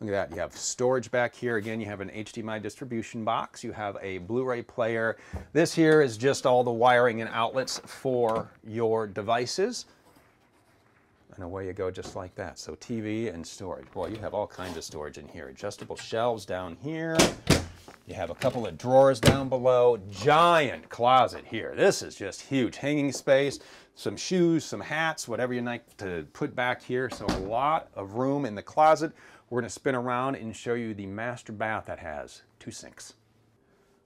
Look at that, you have storage back here. Again, you have an HDMI distribution box. You have a Blu-ray player. This here is just all the wiring and outlets for your devices. And away you go just like that. So TV and storage. Boy, you have all kinds of storage in here. Adjustable shelves down here. You have a couple of drawers down below. Giant closet here. This is just huge. Hanging space, some shoes, some hats, whatever you like to put back here. So a lot of room in the closet. We're going to spin around and show you the master bath that has 2 sinks.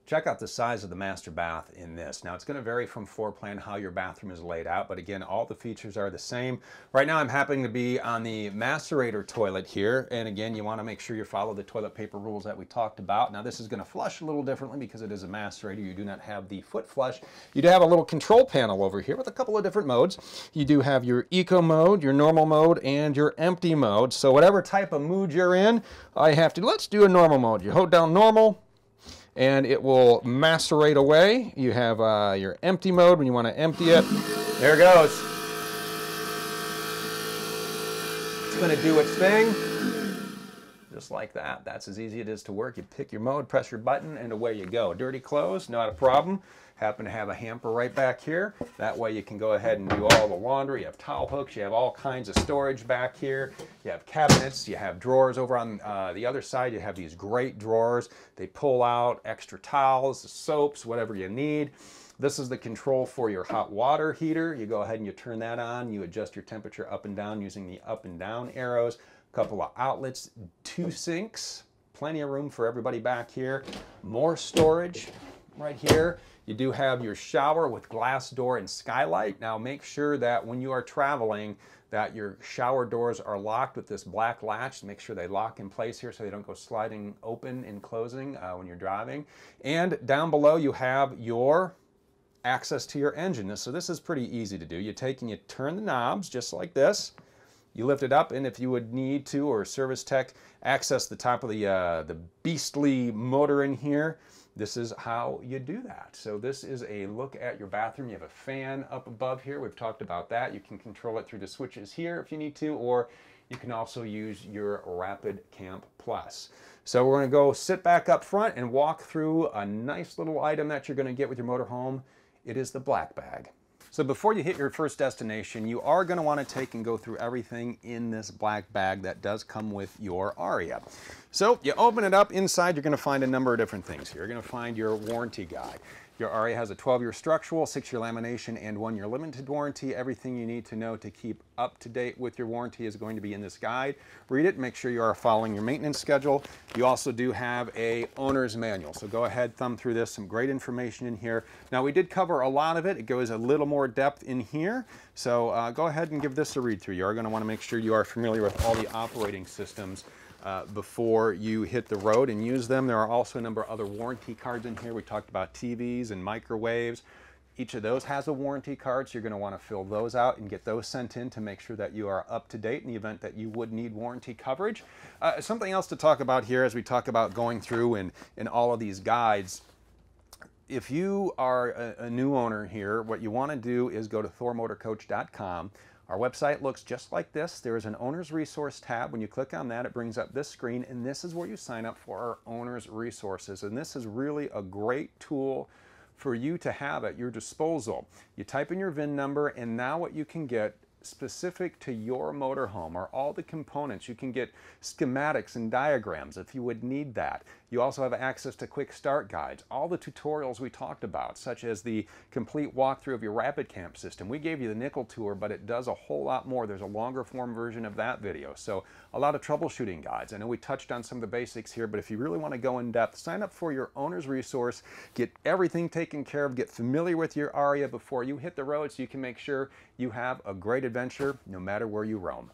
Check out the size of the master bath in this. Now, it's going to vary from floor plan how your bathroom is laid out, but again, all the features are the same. Right now, I'm happening to be on the macerator toilet here, and again, you want to make sure you follow the toilet paper rules that we talked about. Now, this is going to flush a little differently because it is a macerator. You do not have the foot flush. You do have a little control panel over here with a couple of different modes. You do have your eco mode, your normal mode, and your empty mode. So whatever type of mood you're in, let's do a normal mode. You hold down normal, and it will macerate away. You have your empty mode when you want to empty it. There it goes. It's going to do its thing. Just like that. That's as easy as it is to work. You pick your mode, press your button, and away you go. Dirty clothes, not a problem. Happen to have a hamper right back here. That way you can go ahead and do all the laundry. You have towel hooks. You have all kinds of storage back here. You have cabinets. You have drawers over on the other side. You have these great drawers. They pull out extra towels, soaps, whatever you need. This is the control for your hot water heater. You go ahead and you turn that on. You adjust your temperature up and down using the up and down arrows. Couple of outlets, 2 sinks, plenty of room for everybody back here. More storage right here. You do have your shower with glass door and skylight. Now make sure that when you are traveling that your shower doors are locked with this black latch. Make sure they lock in place here so they don't go sliding open and closing when you're driving. And down below you have your access to your engine. So this is pretty easy to do. You take and you turn the knobs just like this. You lift it up, and if you would need to, or service tech, access the top of the beastly motor in here, this is how you do that. So this is a look at your bathroom. You have a fan up above here. We've talked about that. You can control it through the switches here if you need to, or you can also use your Rapid Camp Plus. So we're going to go sit back up front and walk through a nice little item that you're going to get with your motorhome. It is the black bag. So before you hit your first destination, you are going to want to take and go through everything in this black bag that does come with your Aria. So you open it up. Inside, you're going to find a number of different things here. You're going to find your warranty guide. Your Aria has a 12-year structural, 6-year lamination, and 1-year limited warranty. Everything you need to know to keep up to date with your warranty is going to be in this guide. Read it, make sure you are following your maintenance schedule. You also do have a owner's manual, so go ahead, thumb through this, some great information in here. Now we did cover a lot of it. It goes a little more depth in here, so go ahead and give this a read through. You are going to want to make sure you are familiar with all the operating systems before you hit the road and use them. There are also a number of other warranty cards in here. We talked about TVs and microwaves. Each of those has a warranty card, so you're going to want to fill those out and get those sent in to make sure that you are up to date in the event that you would need warranty coverage. Something else to talk about here as we talk about going through and all of these guides. If you are a new owner here, what you want to do is go to ThorMotorcoach.com. Our website looks just like this. There is an owner's resource tab. When you click on that, it brings up this screen, and this is where you sign up for our owner's resources. And this is really a great tool for you to have at your disposal. You type in your VIN number, and now what you can get specific to your motorhome are all the components. You can get schematics and diagrams if you would need that. You also have access to quick start guides, all the tutorials we talked about, such as the complete walkthrough of your Rapid Camp system. We gave you the nickel tour, but it does a whole lot more. There's a longer form version of that video, so a lot of troubleshooting guides. I know we touched on some of the basics here, but if you really want to go in depth, sign up for your owner's resource, get everything taken care of, get familiar with your Aria before you hit the road so you can make sure you have a great adventure no matter where you roam.